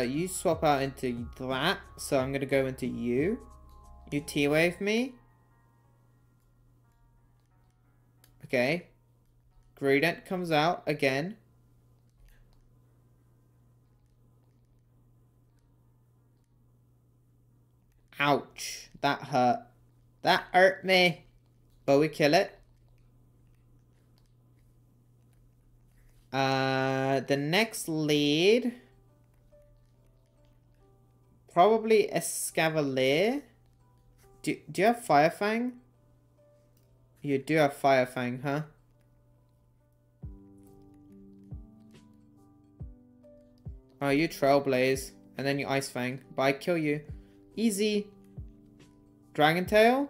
You swap out into that, so I'm gonna go into you. You T-wave me. Okay. Greedent comes out again. Ouch. That hurt. That hurt me. But we kill it. The next lead. Probably Escavalier. Do you have Fire Fang? You do have Fire Fang, huh? Oh, you Trailblaze. And then you Ice Fang. But I kill you. Easy. Dragon Tail.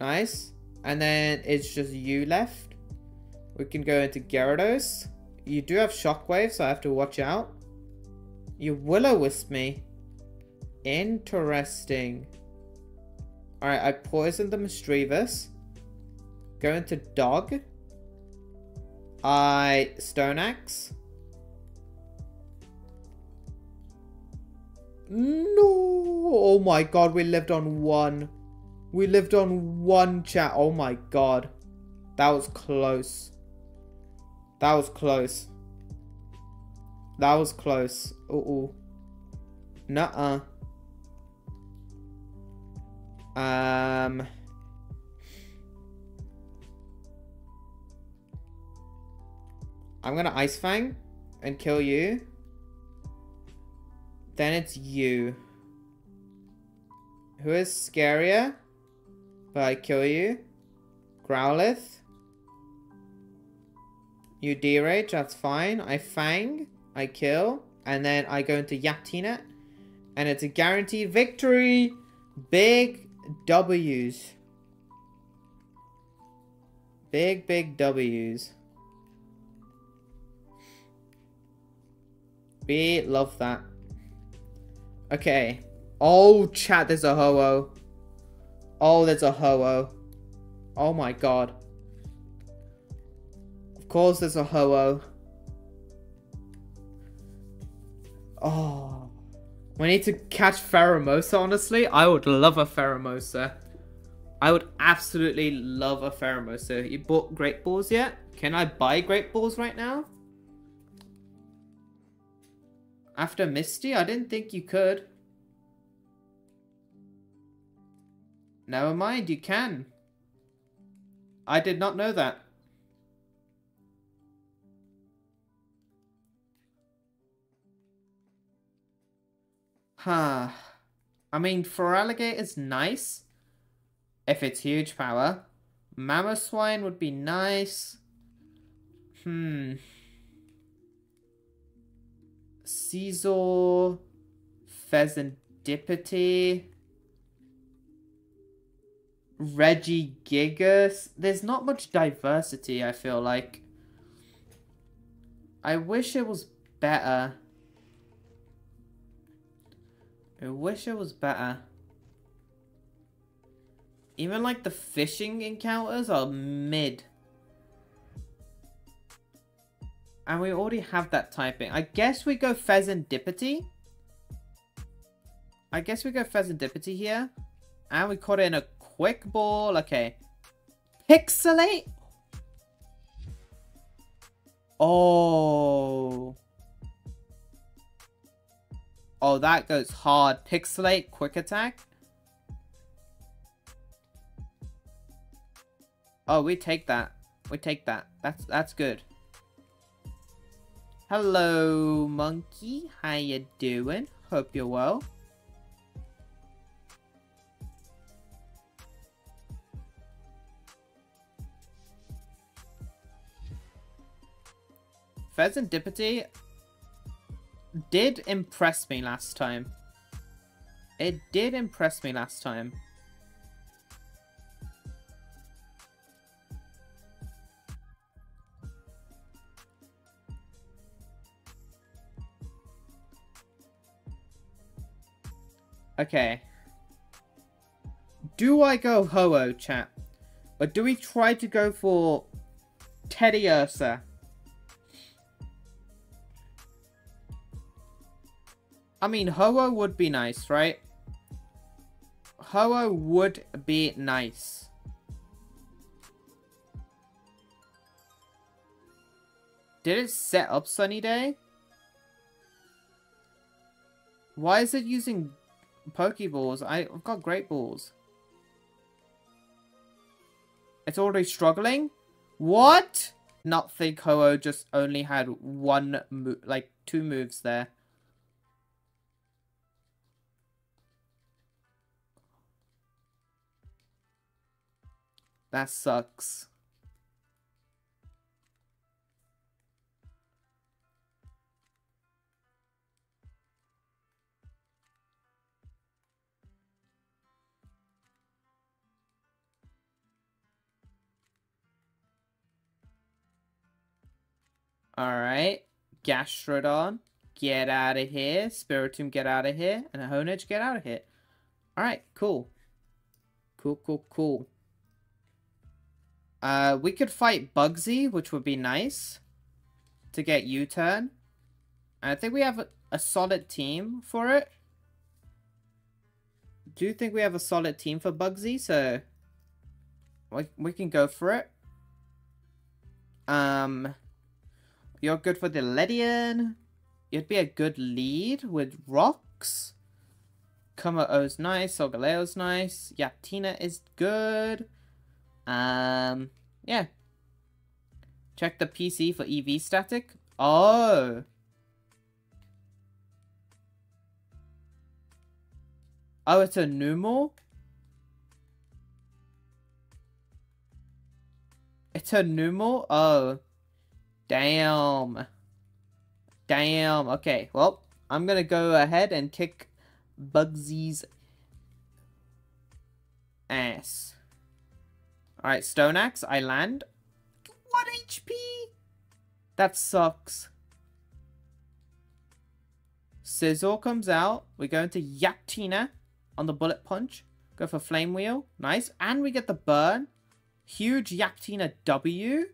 Nice. And then it's just you left. We can go into Gyarados. You do have Shockwave, so I have to watch out. You Will-O-Wisp me. Interesting. Alright, I poisoned the Misdreavus. Go into Dog. I Stone Axe. No! Oh my god, we lived on one. We lived on one chat. Oh my god. That was close. That was close. That was close. Uh-oh. Nuh-uh. I'm gonna Ice Fang and kill you. Then it's you. Who is scarier? But I kill you. Growlithe. You derage, that's fine. I Fang, I kill, and then I go into Yaptina. And it's a guaranteed victory. Big W's. Big W's. We love that. Okay. Oh, chat, there's a Ho-Oh. Oh, there's a Ho-Oh. Oh my god. Of course there's a Ho-Oh. Oh. We need to catch Pheromosa, honestly. I would love a Pheromosa. I would absolutely love a Pheromosa. You bought Great Balls yet? Can I buy Great Balls right now? After Misty? I didn't think you could. Never mind, you can. I did not know that. Huh. I mean, Feraligatr is nice if it's huge power. Mamoswine would be nice. Caesar, Pheasantdipity, Regigigas. There's not much diversity, I feel like. I wish it was better. Even like the fishing encounters are mid. And we already have that typing. I guess we go Pheasantdipity. here. And we caught it in a quick ball. Okay. Pixelate? Oh. Oh, that goes hard. Pixelate, quick attack. Oh, we take that. That's good. Hello, Monkey. How you doing? Hope you're well. Pheasantdipity did impress me last time. Okay. Do I go Ho-Oh, chat? Or do we try to go for Teddy Ursa? I mean, Ho-Oh would be nice, right? Ho-Oh would be nice. Did it set up Sunny Day? Why is it using Pokeballs? I've got Great Balls. It's already struggling? What? Not think Ho-Oh just only had one move, like 2 moves there. That sucks. Alright, Gastrodon, get out of here. Spiritomb, get out of here. And Honedge, get out of here. Alright, cool. Cool. We could fight Bugsy, which would be nice. To get U-turn. I think we have a solid team for it. Do you think we have a solid team for Bugsy? So, we can go for it. You're good for the Ledian. You'd be a good lead with rocks. Kommo-o's nice. Solgaleo's nice. Yaptina is good. Yeah. Check the PC for EV static. Oh. Oh, it's a Numel? It's a Numel? Oh. Damn. Okay, well, I'm gonna go ahead and kick Bugsy's ass. Alright, Stoneaxe, I land. 1 HP! That sucks. Scizor comes out. We go into Yaptina on the Bullet Punch. Go for Flame Wheel. Nice. And we get the burn. Huge Yaptina W.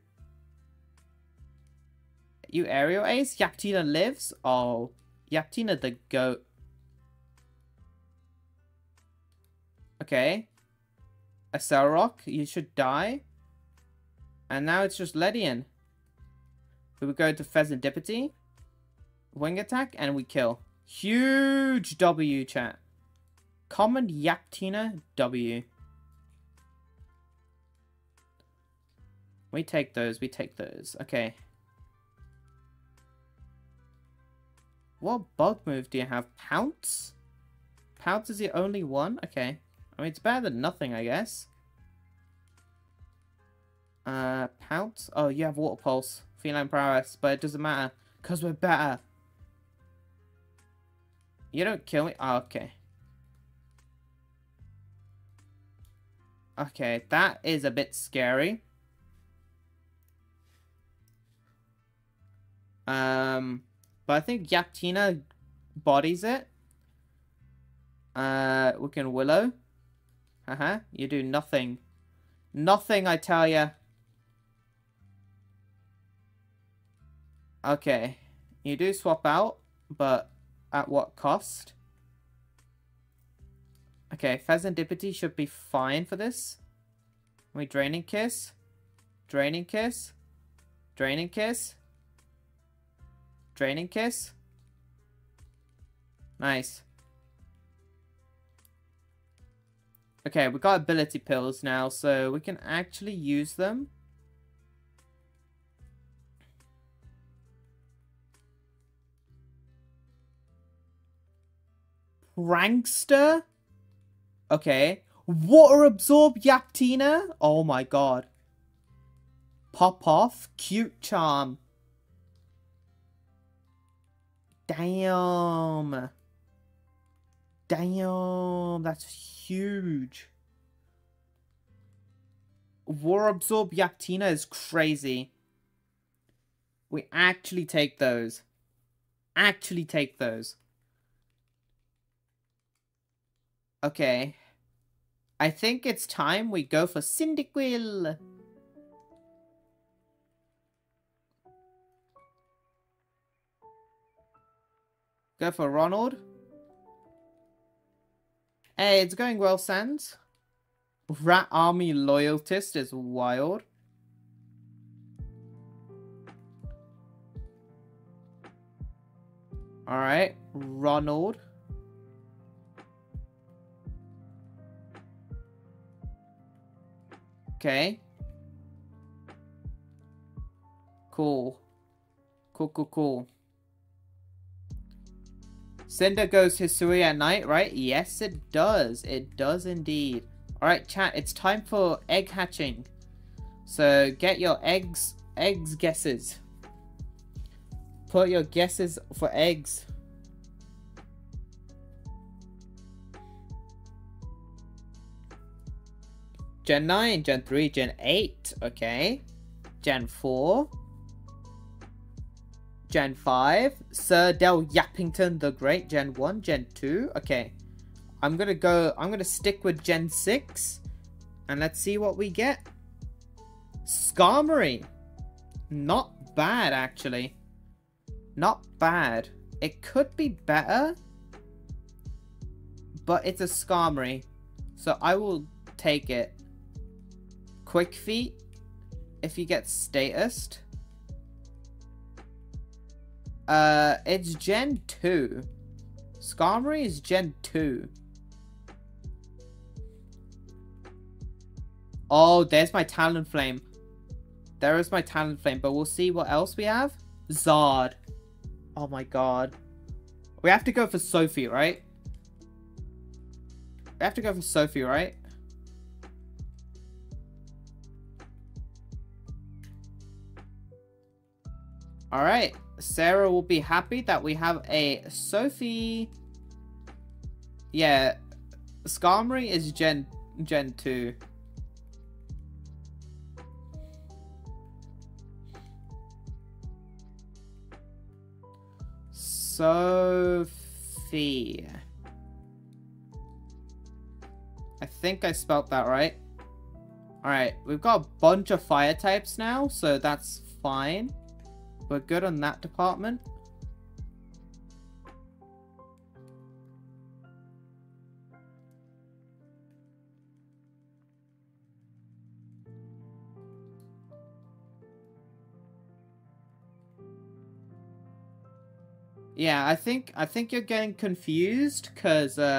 You Aerial Ace? Yaptina lives? Oh, Yaptina the goat. Okay. Accelrock, you should die. And now it's just Ledian. We would go to Pheasantdipity. Wing attack, and we kill. Huge W, chat. Common Yaptina W. We take those, Okay. What bug move do you have? Pounce? Pounce is the only one? Okay. I mean, it's better than nothing, I guess. Pounce? Oh, you have Water Pulse. Feline Prowess, but it doesn't matter. Because we're better. You don't kill me? Oh, okay. Okay, that is a bit scary. But I think Yaptina bodies it. We can Willow. You do nothing. Nothing, I tell ya. Okay. You do swap out, but at what cost? Okay, Pheasantipity should be fine for this. We Draining Kiss. Draining Kiss. Draining Kiss. Draining Kiss. Nice. Okay, we got ability pills now, so we can actually use them. Prankster? Okay. Water Absorb Yaptina? Oh my god. Pop Off Cute Charm. Damn. Damn, that's huge. Water Absorb Yaptina is crazy. We actually take those. Actually take those. Okay. I think it's time we go for Cyndaquil. Go for Ronald. Hey, it's going well, Sans. Rat Army Loyalist is wild. Alright, Ronald. Okay. Cool. Cool, cool, cool. Cinder goes Hisui at night, right? Yes, it does. It does indeed. Alright, chat. It's time for egg hatching. So, get your eggs guesses. Put your guesses for eggs. Gen 9, Gen 3, Gen 8. Okay. Gen 4. Gen 5. Sir Del Yappington the Great. Gen 1. Gen 2. Okay. I'm gonna stick with Gen 6. And let's see what we get. Skarmory. Not bad, actually. Not bad. It could be better. But it's a Skarmory. So I will take it. Quick Feet. If you get Status. It's Gen 2. Skarmory is Gen 2. Oh, there's my Talonflame. There is my Talonflame, but we'll see what else we have. Zard. Oh my god. We have to go for Sophie, right? We have to go for Sophie, right? Alright. Sarah will be happy that we have a Sophie. Yeah, Skarmory is Gen 2. Sophie. I think I spelt that right. Alright, we've got a bunch of fire types now, so that's fine. We're good on that department. Yeah, I think you're getting confused because Steven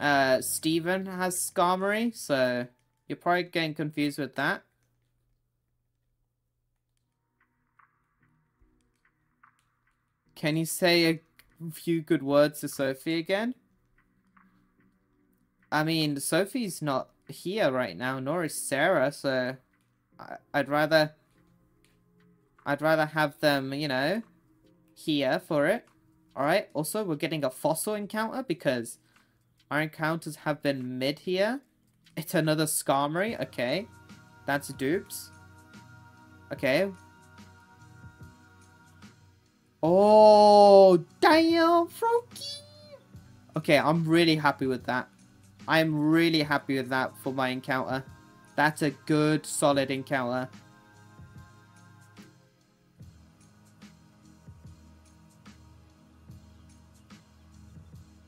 has Skarmory, so you're probably getting confused with that. Can you say few good words to Sophie again? I mean, Sophie's not here right now, nor is Sarah, so I'd rather have them, you know, here for it. Alright, also we're getting a fossil encounter because our encounters have been mid here. It's another Skarmory, okay. That's dupes. Okay. Oh, damn, Froakie! Okay, I'm really happy with that. I'm really happy with that for my encounter. That's a good, solid encounter.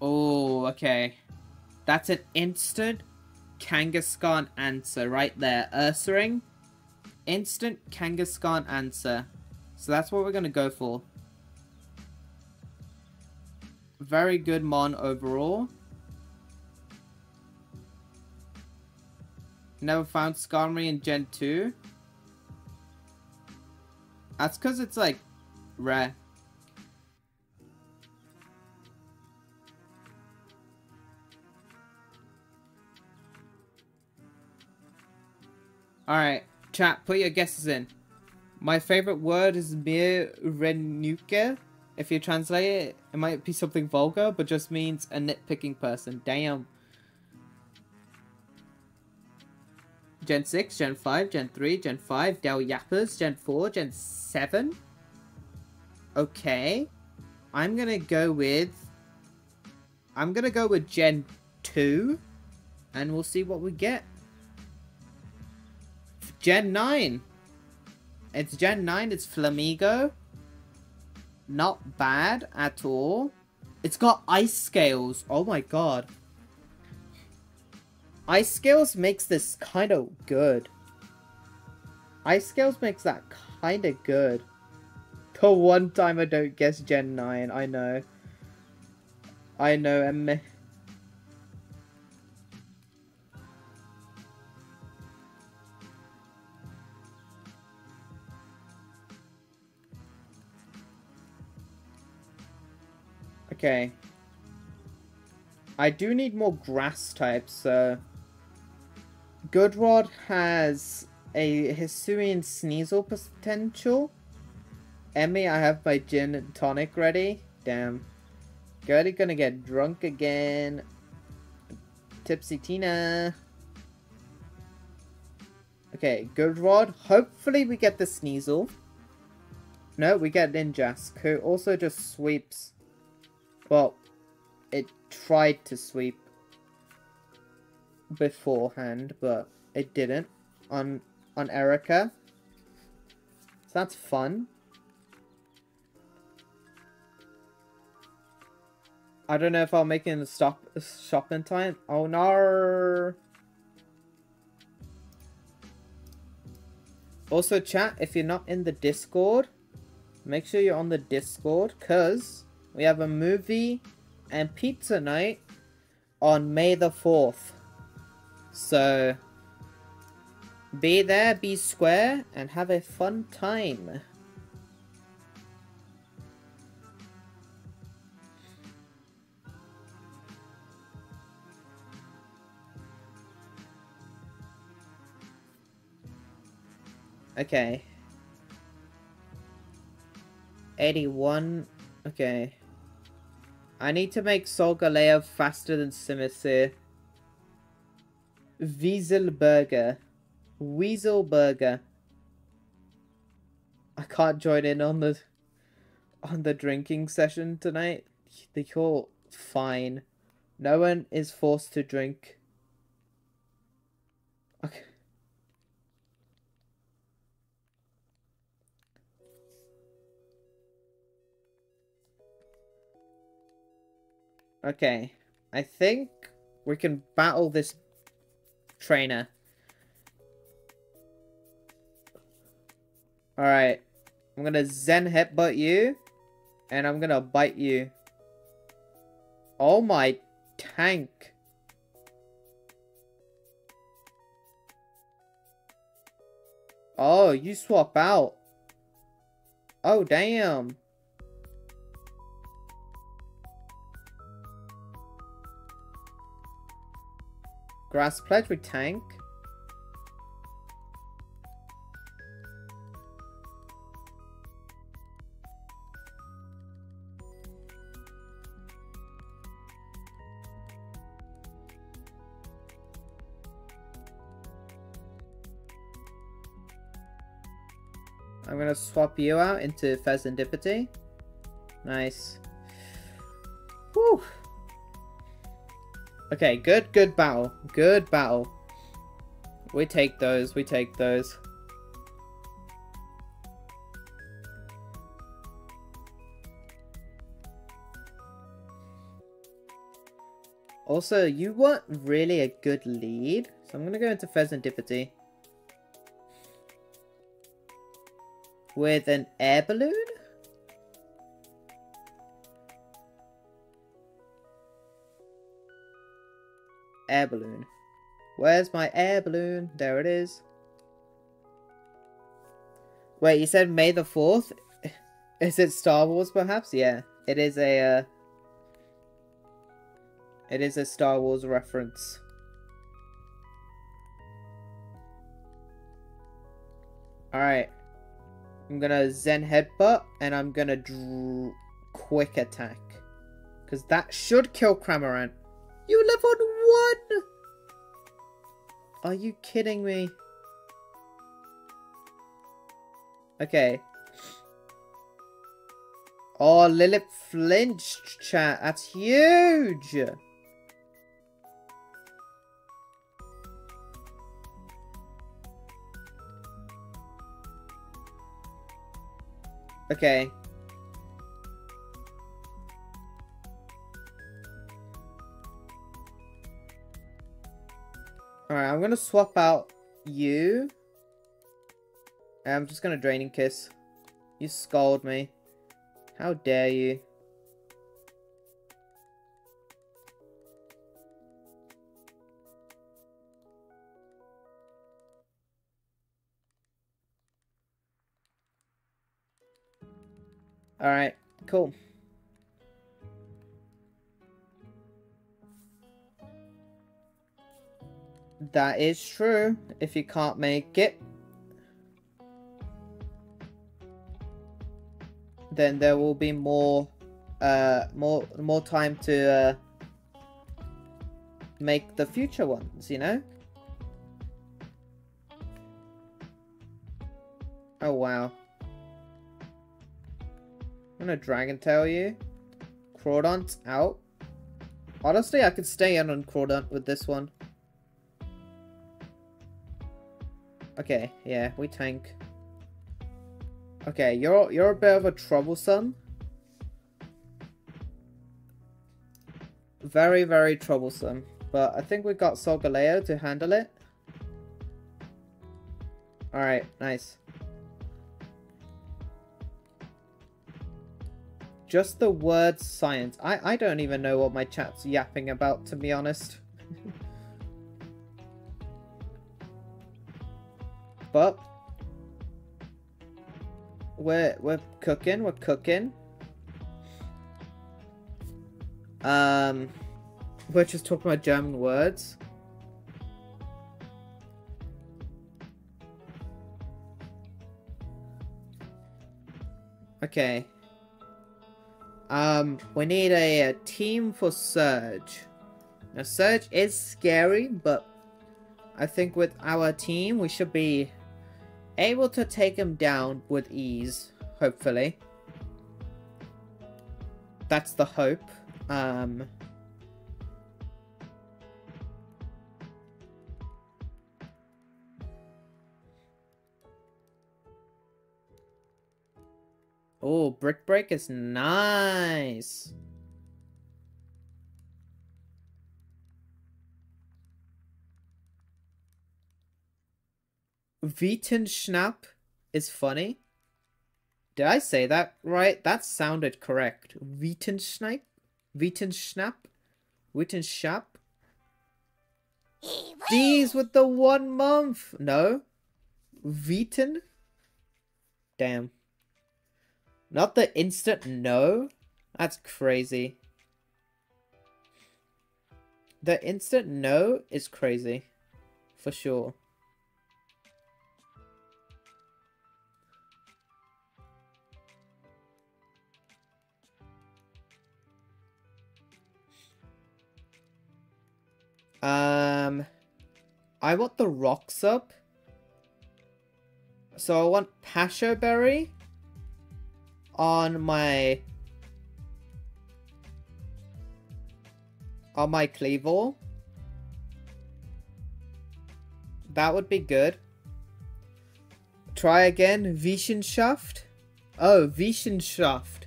Oh, okay. That's an instant Kangaskhan answer right there. Ursaring. Instant Kangaskhan answer. So that's what we're going to go for. Very good Mon overall. Never found Skarmory in Gen 2. That's because it's like rare. Alright, chat, put your guesses in. My favorite word is mere renuke. If you translate it, it might be something vulgar, but just means a nitpicking person. Damn. Gen 6, Gen 5, Gen 3, Gen 5, Del Yappers, Gen 4, Gen 7. Okay. I'm gonna go with Gen 2. And we'll see what we get. Gen 9. It's Gen 9. It's Flamigo. Not bad at all. It's got ice scales. Oh my god. Ice scales makes this kind of good. Ice scales makes that kind of good. The one time I don't guess Gen 9. I know. I know. Okay. I do need more grass types, so... Goodrod has a Hisuian Sneasel potential. Emmy, I have my gin and tonic ready. Damn. Gertie gonna get drunk again. Tipsy Tina. Okay, Goodrod. Hopefully we get the Sneasel. No, we get Ninjask, who also just sweeps... Well, it tried to sweep beforehand, but it didn't on Erica. So that's fun. I don't know if I'll make it in the shop in time. Oh no! Also, chat, if you're not in the Discord, make sure you're on the Discord, because... we have a movie and pizza night on May the 4th. So, be there, be square, and have a fun time. Okay. 81, okay. I need to make Solgaleo faster than Simisear. Weaselburger. Weaselburger. I can't join in on the drinking session tonight. You're fine. No one is forced to drink. Okay. Okay, I think we can battle this trainer. Alright, I'm gonna Zen headbutt you, and I'm gonna bite you. Oh my tank. Oh, you swap out. Oh, damn. Grass Pledge with Tank. I'm gonna swap you out into Fezzendipity. Nice. Woo! Okay, good battle. Good battle. We take those, we take those. Also, you weren't really a good lead, so I'm gonna go into Fezzendipity. With an air balloon? Air balloon. Where's my air balloon? There it is. Wait, you said May the 4th? Is it Star Wars perhaps? Yeah, it is a Star Wars reference. Alright. I'm gonna Zen Headbutt, and I'm gonna Quick Attack. Because that should kill Cramorant. You live on 1! Are you kidding me? Okay. Oh, Lilith flinched, chat. That's huge! Okay. Alright, I'm gonna swap out you. And I'm just gonna Draining Kiss. You scold me. How dare you. Alright, cool. That is true, if you can't make it. Then there will be more time to make the future ones, you know? Oh wow. I'm gonna Dragon Tail you. Crawdont's out. Honestly, I could stay in on Crawdont with this one. Okay, yeah, we tank. Okay, you're a bit of a troublesome. Very, very troublesome. But I think we got Solgaleo to handle it. Alright, nice. Just the word science. I don't even know what my chat's yapping about, to be honest. But we're cooking. We're just talking about German words. Okay. We need a team for Surge. Now, Surge is scary, but I think with our team, we should be able to take him down with ease, hopefully. That's the hope. Oh, Brick Break is nice. Wietenschnapp is funny. Did I say that right? That sounded correct. Wietenschnapp? Wietenschnapp? Wietenschnapp? These with the 1 month! No. Wieten? Damn. Not the instant no? That's crazy. The instant no is crazy. For sure. I want the rocks up. So I want Pasho Berry on my Kleavor. That would be good. Try again, Wiesenschaft. Oh, Wiesenschaft.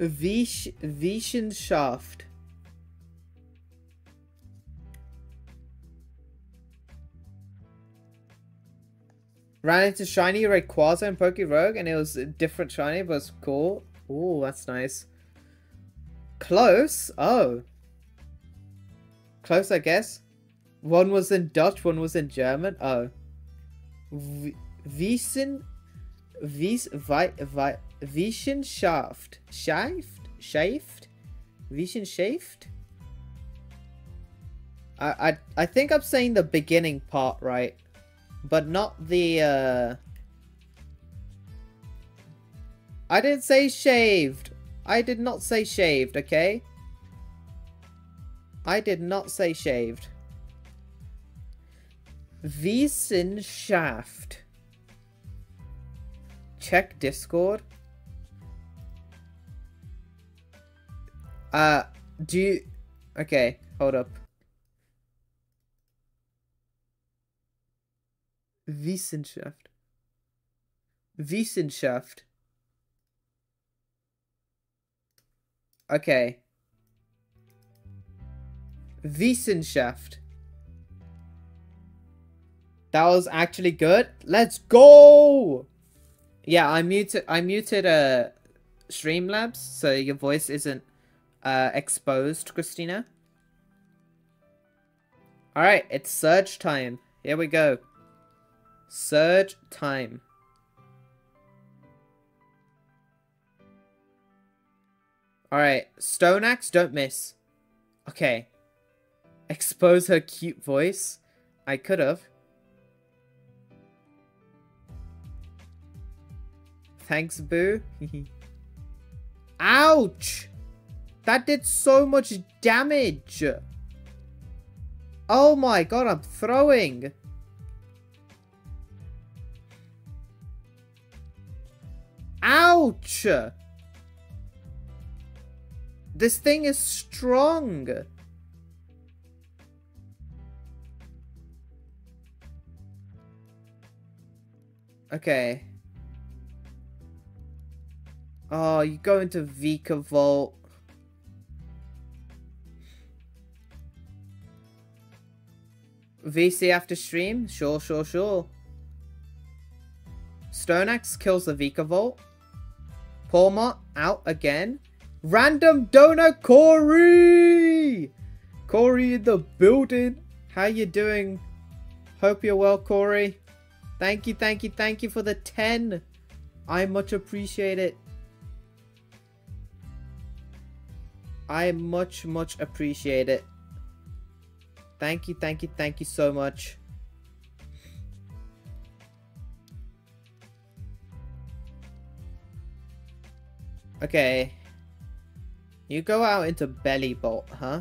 Wiesenschaft. Ran into shiny Rayquaza in PokéRogue, and it was a different shiny, but it's cool. Ooh, that's nice. Close? Oh. Close, I guess. One was in Dutch, one was in German. Oh. Wiesenschaft. Wiesenschaft? I think I'm saying the beginning part right. But not the, I didn't say shaved. I did not say shaved, okay? I did not say shaved. Wiesenschaft. Check Discord. Do you... Okay, hold up. Wissenschaft. Wissenschaft. Okay. Wissenschaft. That was actually good. Let's go! Yeah, I muted Streamlabs, so your voice isn't exposed, Christina. Alright, it's surge time. Here we go. Surge time. Alright. Stone Axe, don't miss. Okay. Expose her cute voice. I could have. Thanks, boo. Ouch! That did so much damage! Oh my god, I'm throwing! Ouch! This thing is strong. Okay. Oh, you go into Vika Volt. VC after stream? Sure, sure, sure. Stone Axe kills the Vika Volt. Palmer out again. Random donor Corey! Corey in the building. How you doing? Hope you're well, Corey. Thank you, thank you, thank you for the 10. I much appreciate it. I much appreciate it. Thank you, thank you, thank you so much. Okay. You go out into Belly Bolt, huh?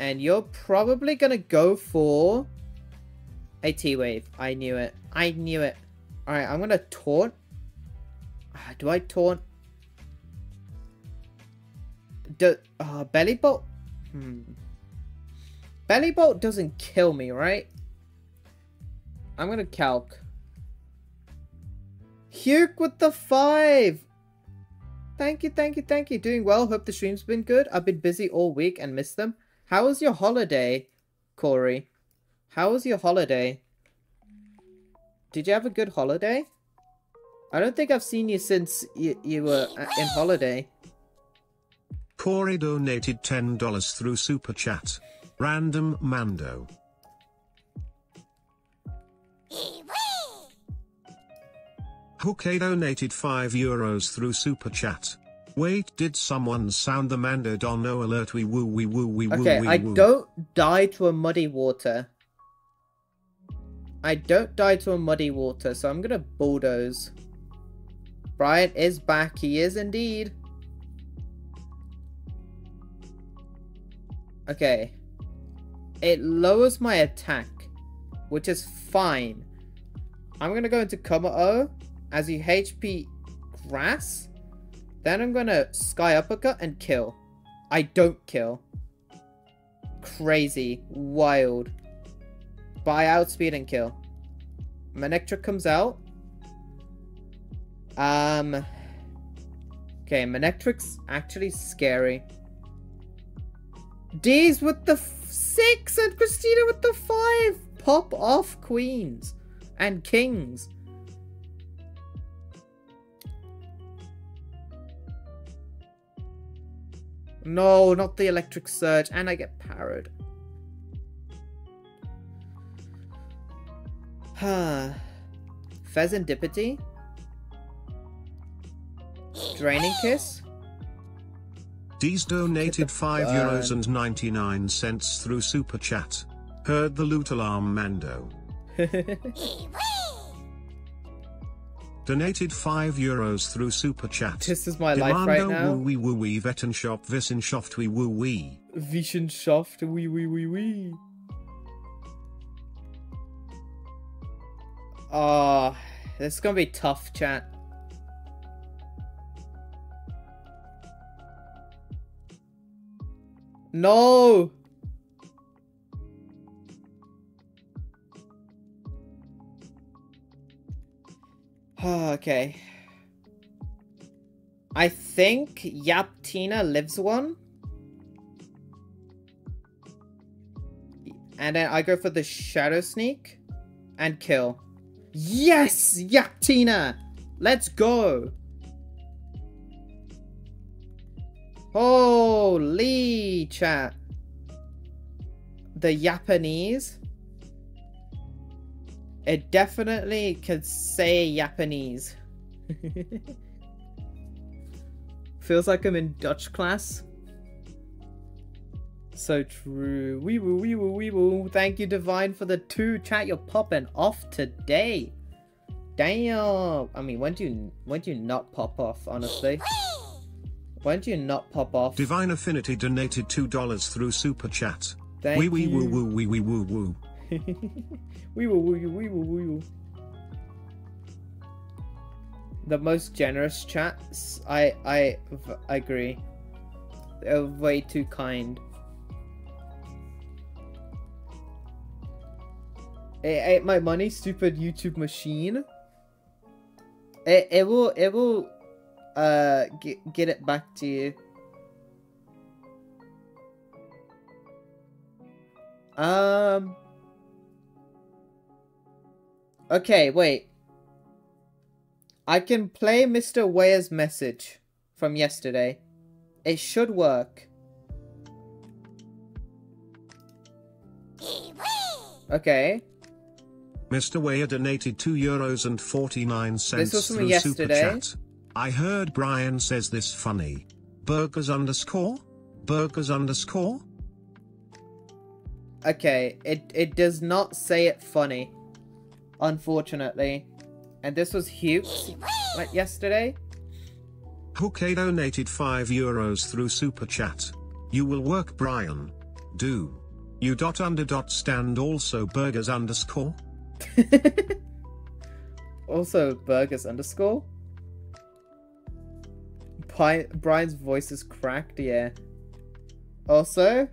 And you're probably gonna go for a T-Wave. I knew it. I knew it. Alright, I'm gonna taunt. Do I taunt? Belly Bolt? Belly Bolt doesn't kill me, right? I'm gonna Calc. Huke with the 5! Thank you, thank you, thank you. Doing well. Hope the stream's been good. I've been busy all week and missed them. How was your holiday, Corey? How was your holiday? Did you have a good holiday? I don't think I've seen you since you were in holiday. Corey donated $10 through Super Chat. Random Mando. Ho-Oh donated €5 through Super Chat. Wait, did someone sound the Mandodon alert? Wee woo wee woo wee woo. Okay, I don't die to a muddy water. I don't die to a muddy water, so I'm gonna bulldoze. Brian is back. He is indeed. Okay. It lowers my attack, which is fine. I'm gonna go into Kommo-o as you HP grass. Then I'm gonna sky uppercut and kill. I don't kill. Crazy. Wild. But I outspeed and kill. Manectric comes out. Okay, Manectric's actually scary. D's with the 6 and Christina with the 5. Pop off queens and kings. No, not the electric surge, and I get parried. Pheasantipity. Draining kiss. Deez donated €5.99 through Super Chat. Heard the loot alarm, Mando. Donated €5 through Super Chat. This is my life right now. Woo-wee woo-wee Vettenschaft Wissenschaft wee woo-wee. Wissenschaft wee wee wee wee. Oh, this is gonna be tough, chat. No! Okay. I think Yaptina lives one. And then I go for the Shadow Sneak and kill. Yes! Yaptina! Let's go! Holy chat. The Japanese. It definitely could say Japanese. Feels like I'm in Dutch class. So true. Wee woo wee woo wee woo. Thank you, Divine, for the 2 chat. You're popping off today. Damn. I mean, when do you not pop off, honestly? When do you not pop off? Divine Affinity donated $2 through Super Chat. Thank you. Wee wee woo woo wee wee woo woo. Wee woo woo wee woo wee woo. The most generous chats. I agree. They're way too kind. It ate my money, stupid YouTube machine. It will get it back to you. Okay, wait. I can play Mr. Ware's message from yesterday. It should work. Okay. Mr. Ware donated €2.49 through Super Chat. I heard Brian says this funny. Burgers underscore? Burgers underscore? Okay, it does not say it funny. Unfortunately. And this was huge like yesterday. Hookay donated €5 through Super Chat. You will work, Brian. Do. You dot under dot stand also burgers underscore. Also burgers underscore. Brian's voice is cracked, yeah. Also.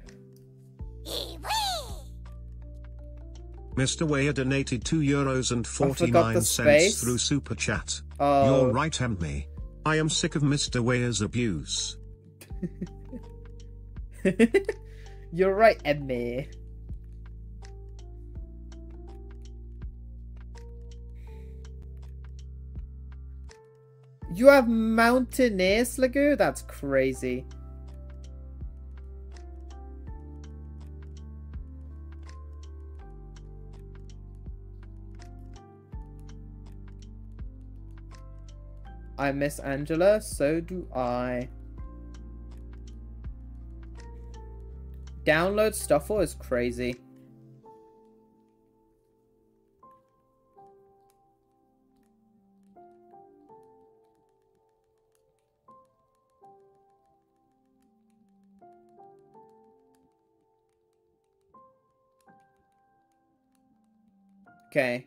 Mr. Weyer donated €2.49 through Super Chat. Oh. You're right, Emmy. I am sick of Mr. Weyer's abuse. You're right, Emmy. You have Mountaineer Slugoo? That's crazy. I miss Angela, so do I. Download Stuffle is crazy. Okay.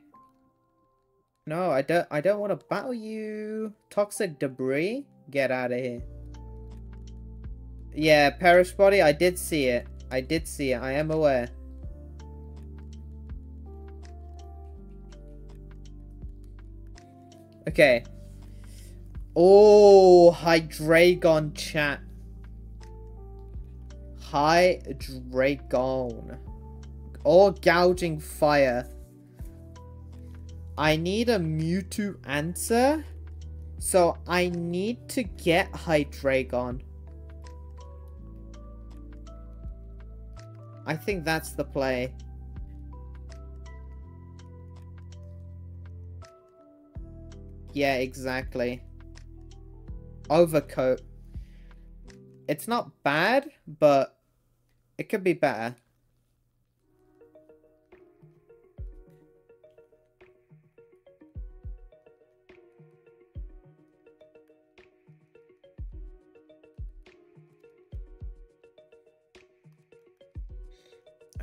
No, I don't want to battle you. Toxic debris? Get out of here. Yeah, Perish Body, I did see it. I did see it, I am aware. Okay. Oh, Hydreigon chat. Hydreigon. Or Gouging Fire. I need a Mewtwo answer, so I need to get Hydreigon. I think that's the play. Yeah, exactly. Overcoat. It's not bad, but it could be better.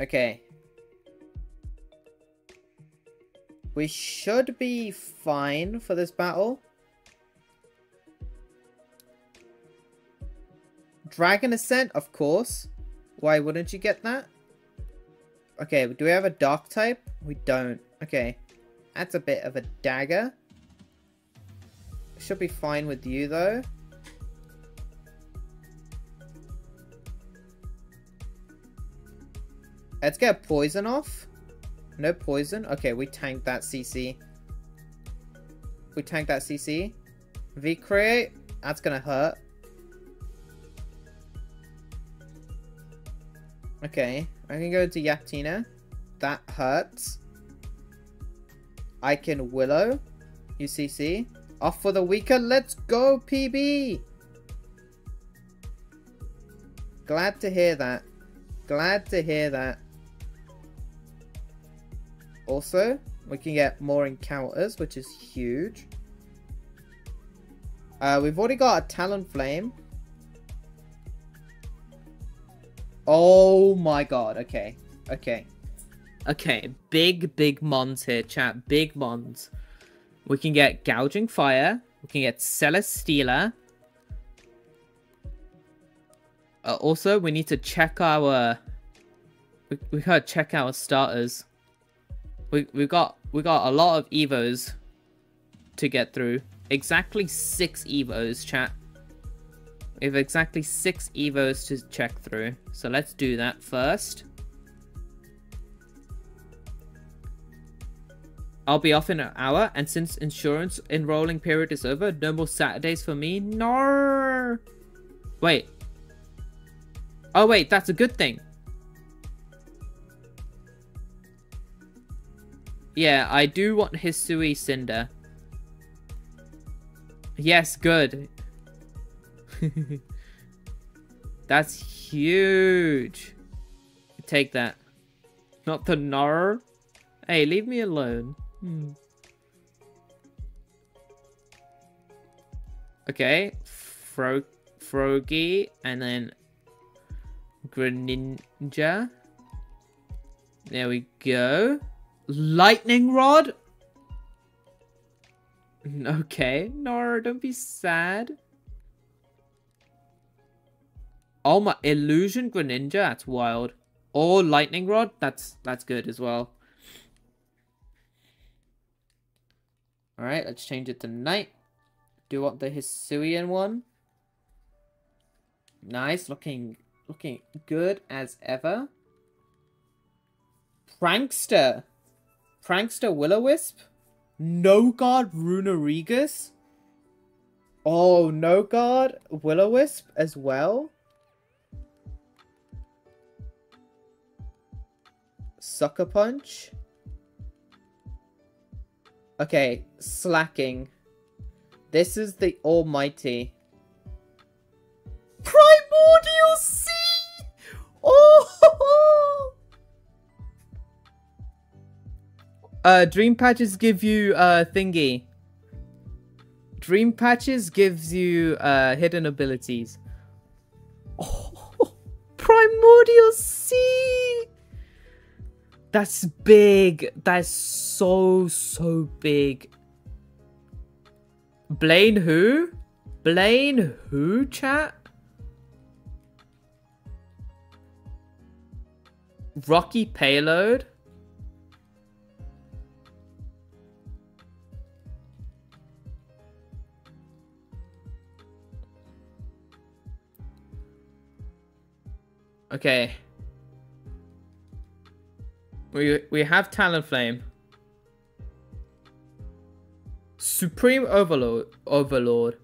Okay. We should be fine for this battle. Dragon Ascent, of course. Why wouldn't you get that? Okay, do we have a Dark type? We don't. Okay. That's a bit of a dagger. Should be fine with you, though. Let's get poison off. No poison. Okay, we tanked that CC. We tanked that CC. V-create. That's gonna hurt. Okay, I can go into Yaptina. That hurts. I can Willow. You CC. Off for the weaker. Let's go, PB! Glad to hear that. Glad to hear that. Also, we can get more encounters, which is huge. We've already got a Talonflame. Oh my god, okay. Okay. Okay, big mons here, chat. Big mons. We can get Gouging Fire. We can get Celesteela. Also, we need to check our... We gotta check our starters. We got a lot of Evos to get through. Exactly 6 Evos, chat. We have exactly 6 Evos to check through. So let's do that first. I'll be off in an hour, and since insurance enrolling period is over, no more Saturdays for me. No. Wait. Oh wait, that's a good thing. Yeah, I do want Hisui Cinder. Yes, good. That's huge. Take that. Not the Nor. Hey, leave me alone. Okay. Froggy. And then... Greninja. There we go. Lightning Rod? Okay. No, don't be sad. Oh my, Illusion Greninja? That's wild. Or Lightning Rod? That's good as well. Alright, let's change it to Night. Do you want the Hisuian one? Nice, looking good as ever. Prankster. Prankster Will-O-Wisp? No Guard Runarigus? Oh, No Guard Will-O-Wisp as well? Sucker Punch? Okay, slacking. This is the almighty Primordial Sea! Oh! Dream Patches give you, thingy. Dream Patches gives you, hidden abilities. Oh! Primordial Sea! That's big. That's so, so big. Blaine who? Blaine who, chat? Rocky Payload? Okay. We have Talonflame. Supreme Overlord.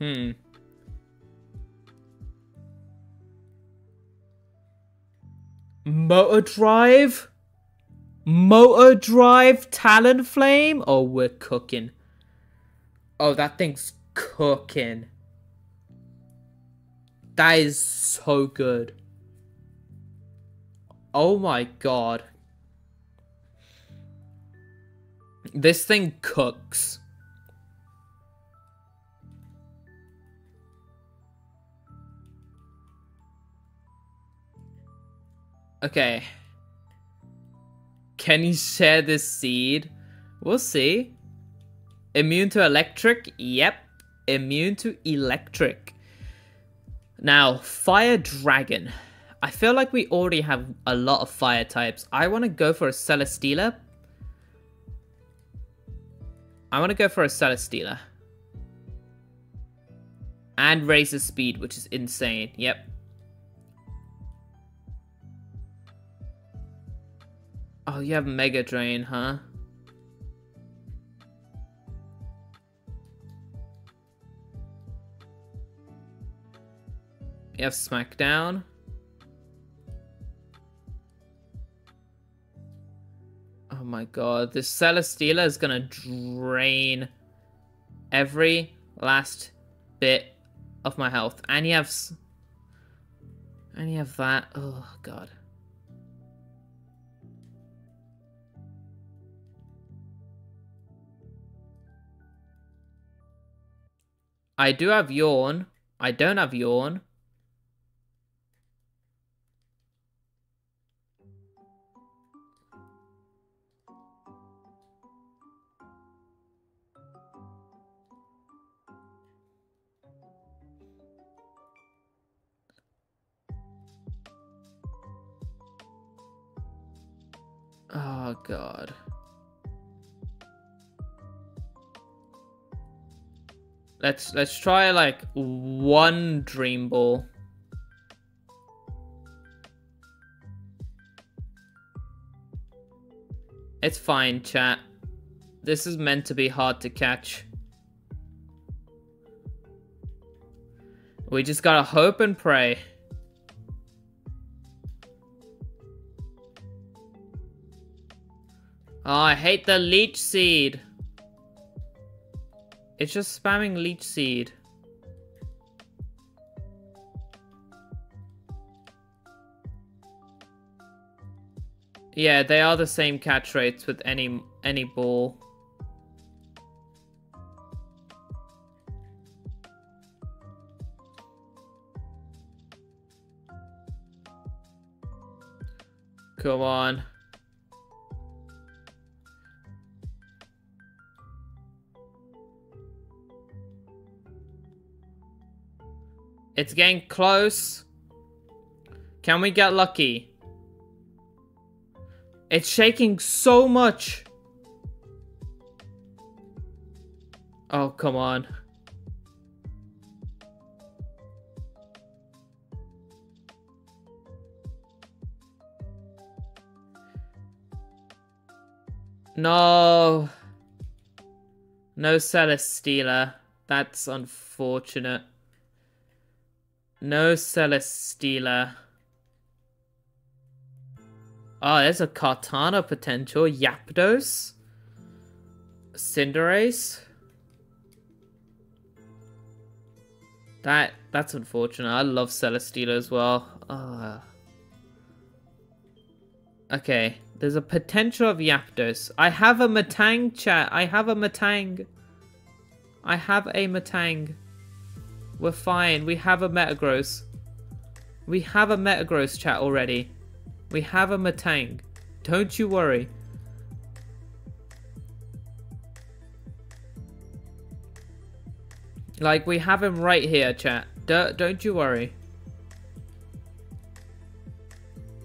Hmm. Motor Drive, Talonflame? Oh, we're cooking. Oh, that thing's cooking. That is so good. Oh my god. This thing cooks. Okay. Can you share this seed? We'll see. Immune to electric? Yep. Immune to electric. Now, Fire Dragon. I feel like we already have a lot of fire types. I want to go for a Celesteela. And Razor Speed, which is insane. Yep. Oh, you have Mega Drain, huh? You have Smackdown. Oh my god, this Celesteela is gonna drain every last bit of my health. And you have... and you have that. Oh god. I do have Yawn. I don't have Yawn. Oh god. Let's try like one Dream Ball. It's fine, chat. This is meant to be hard to catch. We just gotta hope and pray. Oh, I hate the Leech Seed. It's just spamming Leech Seed. Yeah, they are the same catch rates with any ball. Come on. It's getting close. Can we get lucky? It's shaking so much. Oh, come on. No. No Celesteela. That's unfortunate. No Celesteela. Oh, there's a Kartana potential. Yapdos. Cinderace. That's unfortunate. I love Celesteela as well. Okay, there's a potential of Zapdos. I have a Metang, chat. I have a Metang. I have a Metang. We're fine. We have a Metagross. We have a Metagross, chat, already. We have a Metang. Don't you worry. Like, we have him right here, chat. Don't you worry.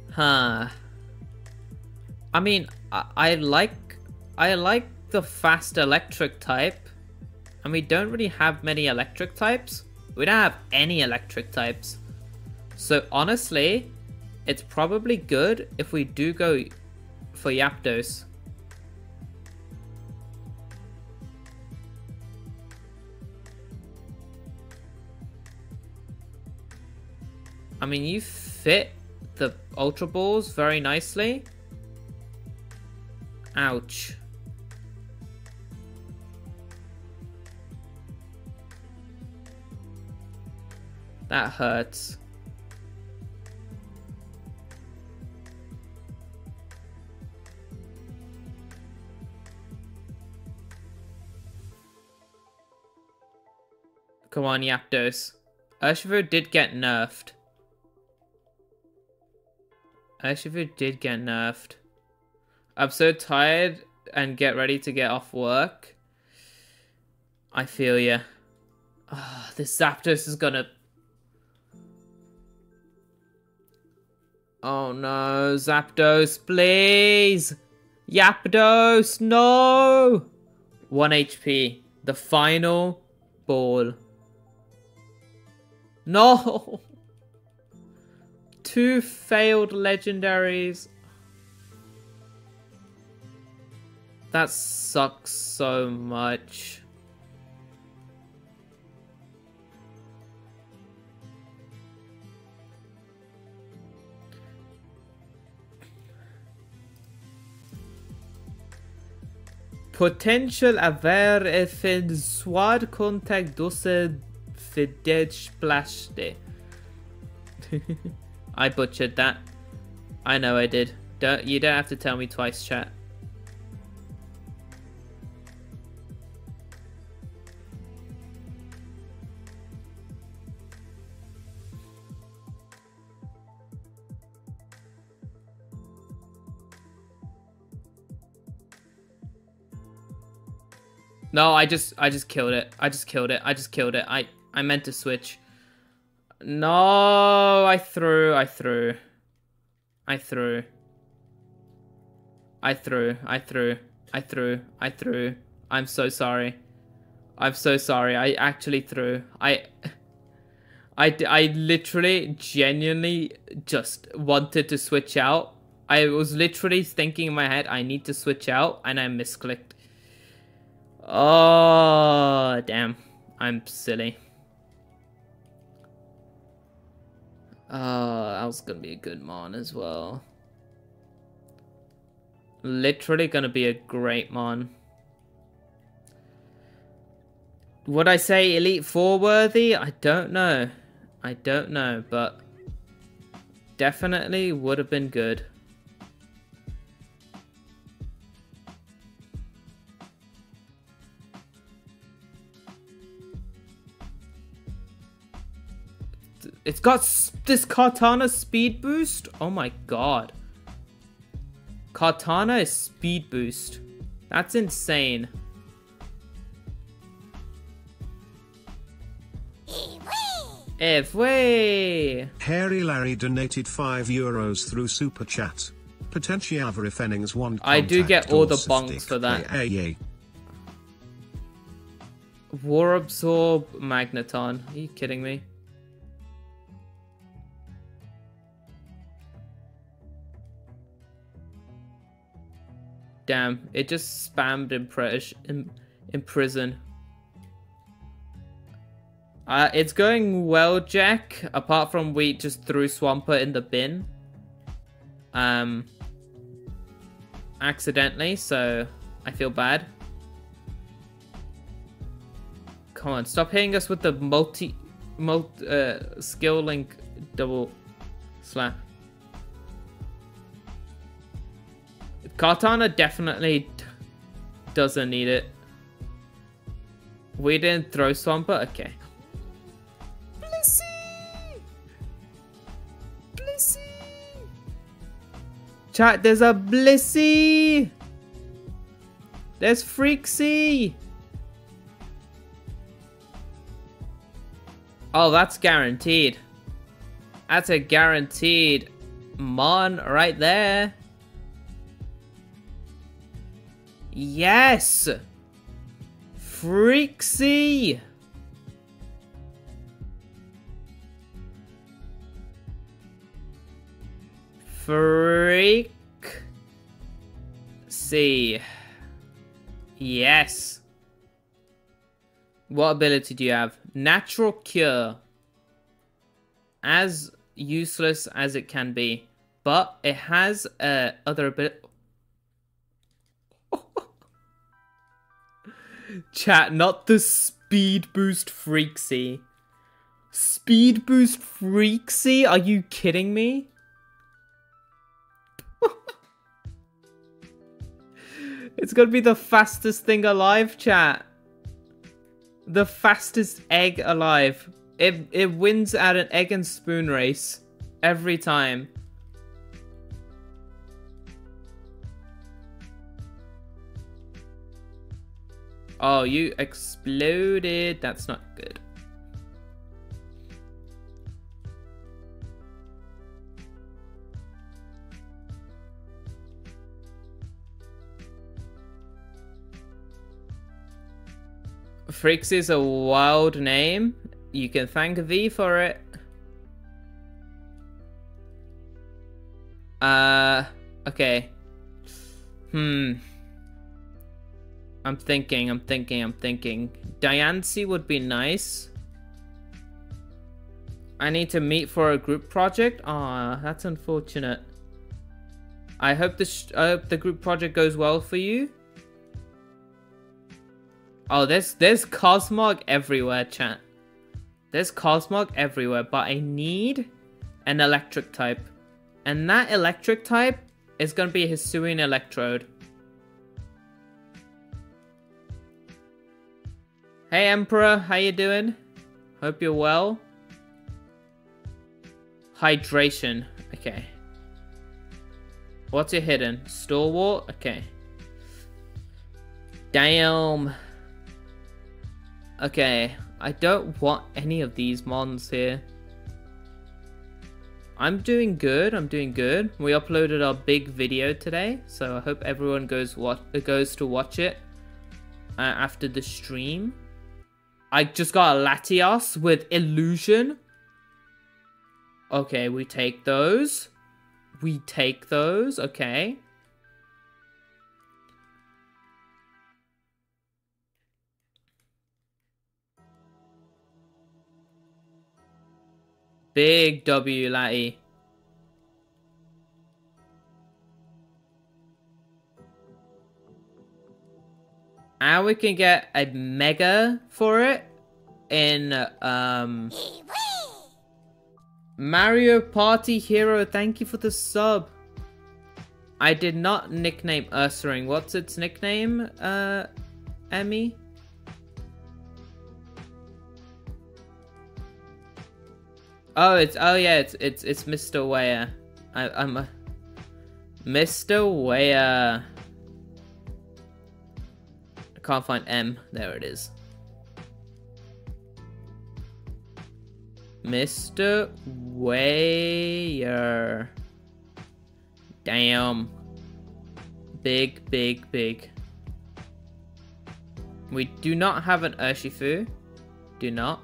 Huh. I mean, I like the fast electric type. And we don't really have many electric types. We don't have any electric types. So, honestly, it's probably good if we do go for Zapdos. I mean, you fit the Ultra Balls very nicely. Ouch. That hurts. Come on, Zapdos. Urshifu did get nerfed. Urshifu did get nerfed. I'm so tired and get ready to get off work. I feel ya. Oh, this Zapdos is gonna... Oh no, Zapdos, please! Zapdos, no! 1 HP. The final ball. No! 2 failed legendaries. That sucks so much. Potential aver effed sword contact dosed fided splashde. I butchered that. I know I did. You don't have to tell me twice, chat. No, I just killed it. I just killed it. I meant to switch. No, I threw. I'm so sorry. I actually threw. I literally, genuinely just wanted to switch out. I was literally thinking in my head, I need to switch out, and I misclicked. Oh, damn. I'm silly. Oh, that was gonna be a good Mon as well. Literally gonna be a great Mon. Would I say Elite Four worthy? I don't know. But definitely would have been good. It's got this Kartana speed boost? Oh my god. Kartana is speed boost. That's insane. Evway! Hairy Larry donated €5 through Super Chat. Potentiaver if Ennings one. I do get all the bonks for that. War Absorb Magneton. Are you kidding me? Damn, it just spammed in prison. It's going well, Jack. Apart from we just threw Swampert in the bin. Accidentally, so I feel bad. Come on, stop hitting us with the multi... skill link double slap. Kartana definitely doesn't need it. We didn't throw Swampert? Okay. Blissey! Blissey! Chat, there's a Blissey! There's Freaksy! Oh, that's guaranteed. That's a guaranteed Mon right there. Yes! Freaksy! Freaksy. Yes. What ability do you have? Natural Cure. As useless as it can be. But it has other ability. Chat, not the speed boost Freaksy. Speed boost Freaksy? Are you kidding me? It's gonna be the fastest thing alive, chat. The fastest egg alive. It wins at an egg and spoon race every time. Oh, you exploded. That's not good. Freaks is a wild name. You can thank V for it. Okay. I'm thinking. Diancie would be nice. I need to meet for a group project. Ah, that's unfortunate. I hope the group project goes well for you. Oh, there's Cosmog everywhere, chat. There's Cosmog everywhere, but I need an electric type. And that electric type is going to be Hisuian Electrode. Hey Emperor, how you doing? Hope you're well. Hydration, okay. What's it hidden? Stalwart, okay. Damn. Okay, I don't want any of these mons here. I'm doing good. We uploaded our big video today, so I hope everyone goes to watch it after the stream. I just got a Latias with Illusion. Okay, we take those. Okay. Big W, Laddie. And we can get a Mega for it in Mario Party Hero. Thank you for the sub. I did not nickname Ursaring. What's its nickname, Emmy? Oh, it's Mr. Weyer. I'm Mr. Weyer. I can't find M. There it is. Mr. Weyer. Damn. Big. We do not have an Urshifu. Do not.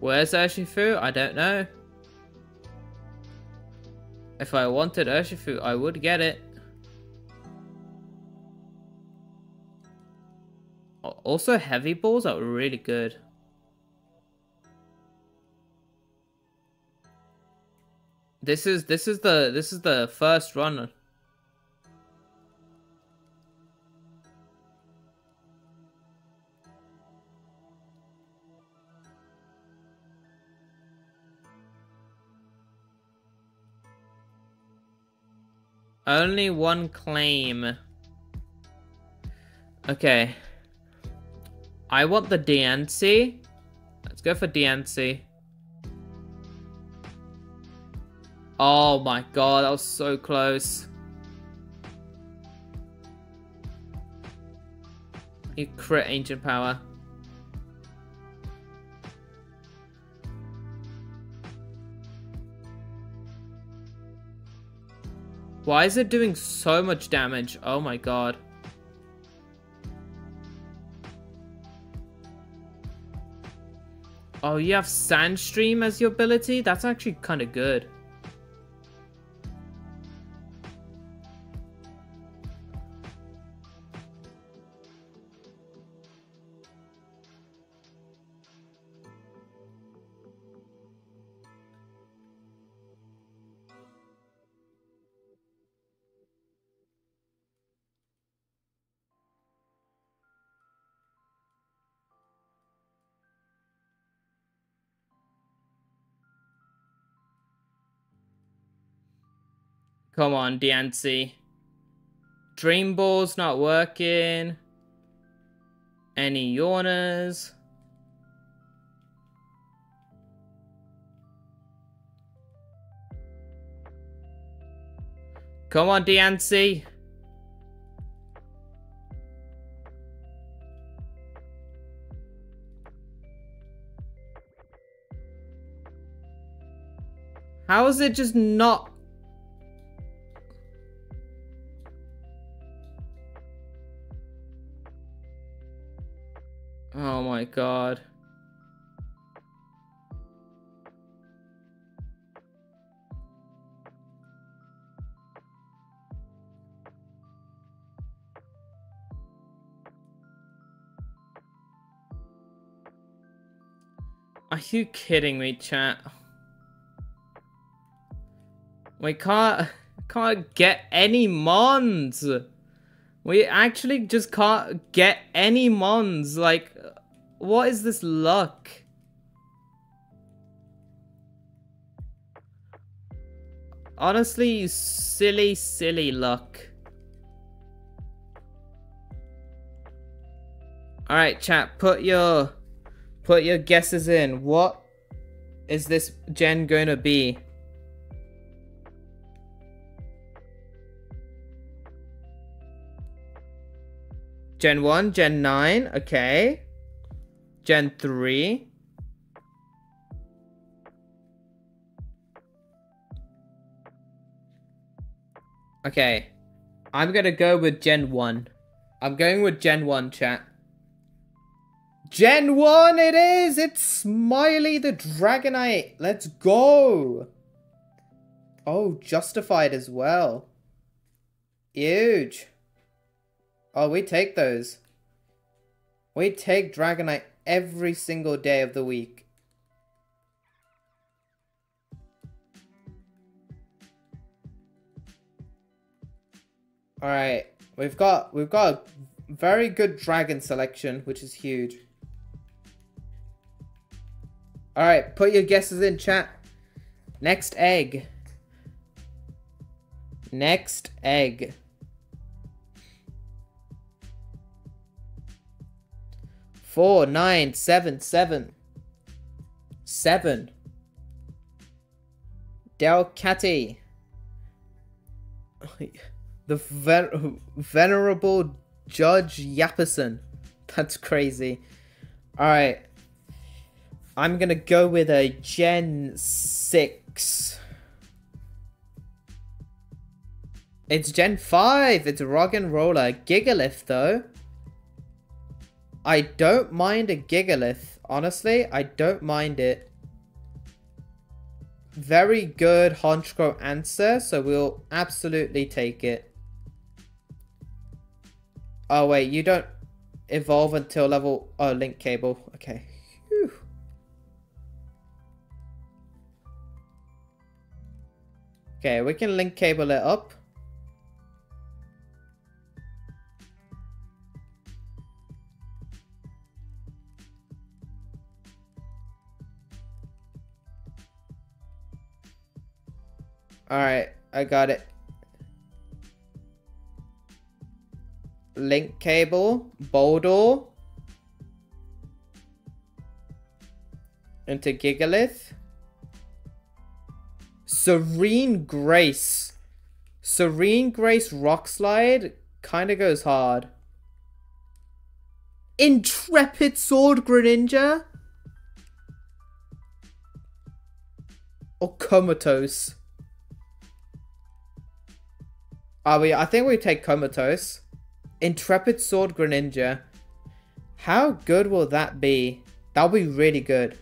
Where's Urshifu? I don't know. If I wanted Urshifu, I would get it. Also, heavy balls are really good. This is the first run. Only one claim. Okay. I want the DNC. Let's go for DNC. Oh my god, that was so close. You crit ancient power. Why is it doing so much damage? Oh my god. Oh, you have Sandstream as your ability? That's actually kind of good. Come on, Diancie. Dream Ball's not working. Any yawners? Come on, Diancie. How is it just not... Oh my god. Are you kidding me, chat? We can't get any mons. We actually just can't get any mons. Like, what is this luck? Honestly, silly, silly luck. All right, chat, put your guesses in. What is this gen gonna be? Gen 1, Gen 9, okay. Gen 3. Okay. I'm gonna go with Gen 1. I'm going with Gen 1, chat. Gen 1 it is! It's Smiley the Dragonite! Let's go! Oh, Justified as well. Huge. Oh, we take those. We take Dragonite every single day of the week. Alright, we've got a very good dragon selection, which is huge. Alright, put your guesses in, chat. Next egg. Next egg. Four, nine, seven, seven. Seven. Delcatty. The venerable Judge Yapperson. That's crazy. Alright. I'm gonna go with a Gen 6. It's Gen 5. It's Rock and Roller. Gigalith, though. I don't mind a Gigalith, honestly. I don't mind it. Very good Honchkrow answer, so we'll absolutely take it. Oh, wait, you don't evolve until level... Oh, Link Cable. Okay. Whew. Okay, we can Link Cable it up. Alright, I got it. Link Cable, Boldore, into Gigalith. Serene Grace. Serene Grace Rock Slide kind of goes hard. Intrepid Sword Greninja? Or Comatose? I think we take Comatose. Intrepid Sword Greninja. How good will that be? That'll be really good.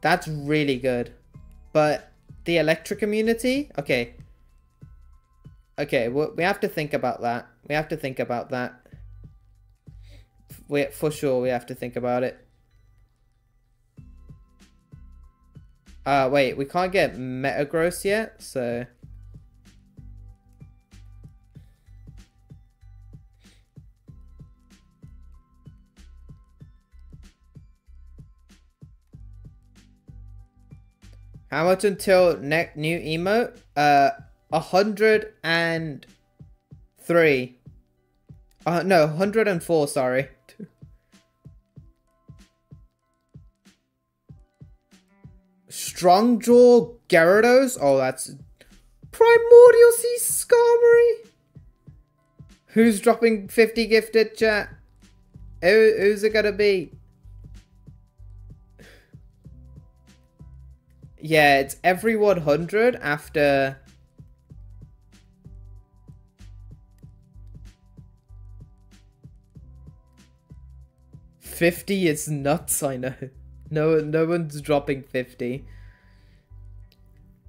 That's really good. But the electric immunity? Okay. Okay, we have to think about that. We have to think about that. For sure, we have to think about it. Wait, we can't get Metagross yet, so... How much until new emote? 103. No, 104, sorry. Strongjaw Gyarados? Oh, that's... Primordial Sea Skarmory? Who's dropping 50 gifted, chat? Who's it gonna be? Yeah, it's every 100 after... $50 is nuts, I know. No one's dropping $50.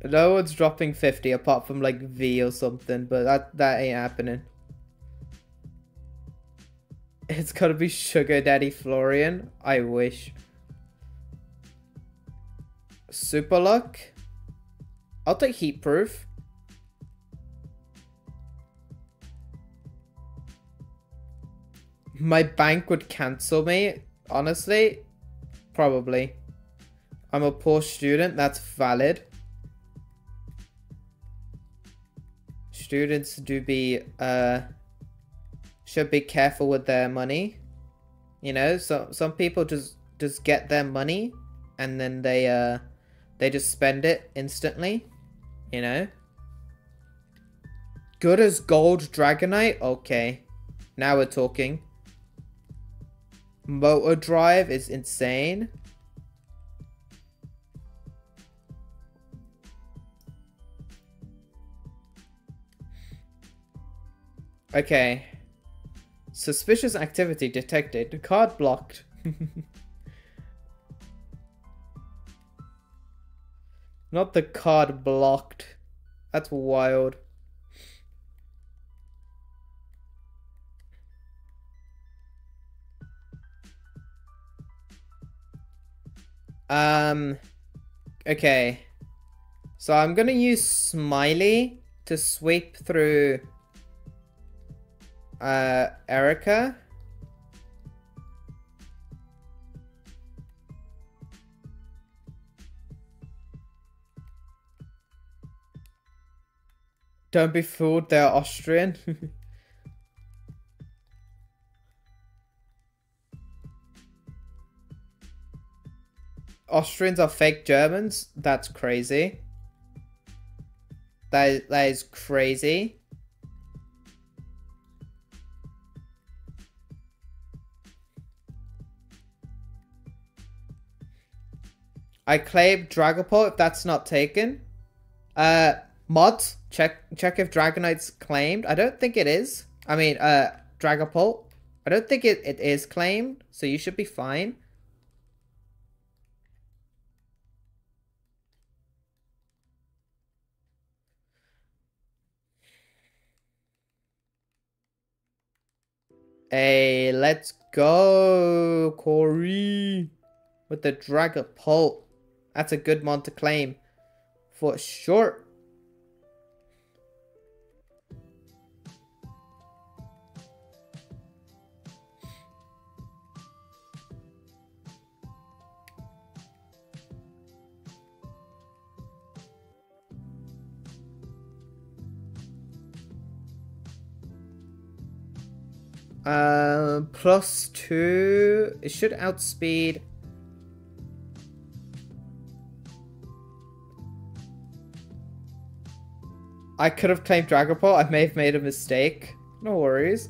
No one's dropping $50 apart from like V or something, but that ain't happening. It's gotta be Sugar Daddy Florian. I wish. Super Luck. I'll take Heat Proof. My bank would cancel me, honestly. Probably. I'm a poor student, that's valid. Students do be, should be careful with their money. You know, so some people just get their money and then they just spend it instantly, you know. Good as gold Dragonite? Okay. Now we're talking. Motor Drive is insane. Okay. Suspicious activity detected. Card blocked. Not the card blocked. That's wild. Okay. So I'm gonna use Smiley to sweep through, Erica. Don't be fooled, they're Austrian. Austrians are fake Germans? That's crazy. That is crazy. I claim Dragapult if that's not taken. Mods, check if Dragonite's claimed. I don't think it is. I mean, Dragapult. I don't think it is claimed, so you should be fine. Hey, let's go, Corey, with the Dragapult. That's a good mon to claim, for sure. Plus 2. It should outspeed. I could have claimed Dragapult. I may have made a mistake. No worries.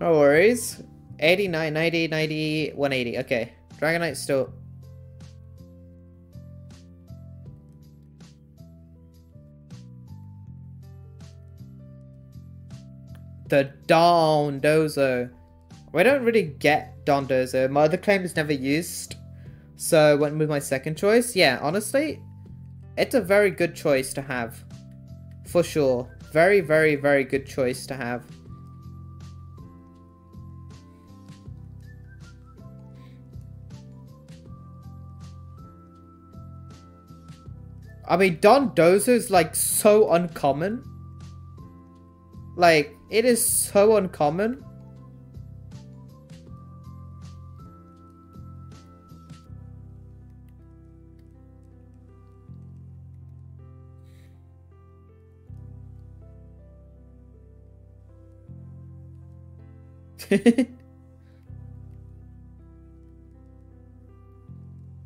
No worries. 89, 90, 90, 180. Okay. Dragonite's still... The Dondozo. I don't really get Dondozo. My other claim is never used. So I went with my second choice. Yeah, honestly, it's a very good choice to have. For sure. Very, very, very good choice to have. I mean, Dondozo is like so uncommon. Like, it is so uncommon.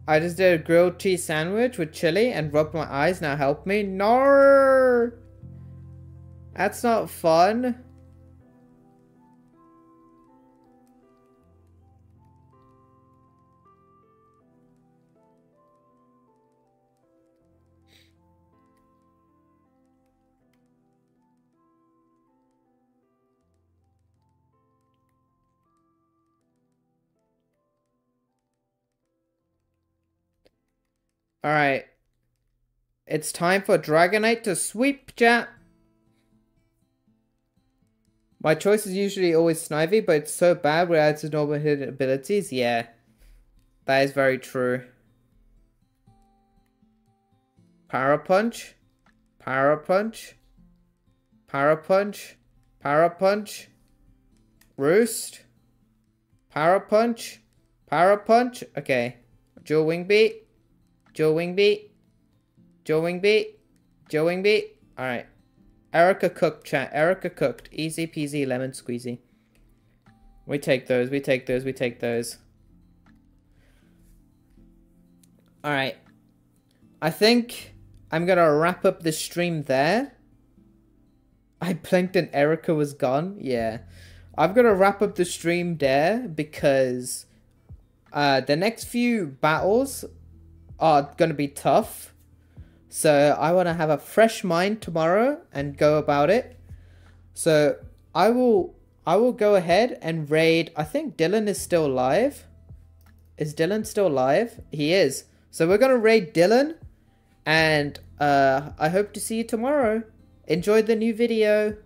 I just did a grilled cheese sandwich with chili and rubbed my eyes. Now help me. No! That's not fun. All right. It's time for Dragonite to sweep, chat. My choice is usually always Snivy, but it's so bad we add to normal hidden abilities. Yeah, that is very true. Power Punch, Power Punch, Power Punch, Power Punch, Roost, Power Punch, Power Punch. Okay, Dual Wing Beat, Dual Wing Beat, Dual Wing Beat, Dual Wing Beat. All right. Erica cooked, chat. Erica cooked. Easy peasy lemon squeezy. We take those. We take those. We take those. Alright. I think I'm going to wrap up the stream there. I blinked and Erica was gone. Yeah. I'm going to wrap up the stream there because the next few battles are going to be tough. So I want to have a fresh mind tomorrow and go about it. So I will go ahead and raid. I think Dylan is still live. Is Dylan still live? He is. So we're going to raid Dylan. And I hope to see you tomorrow. Enjoy the new video.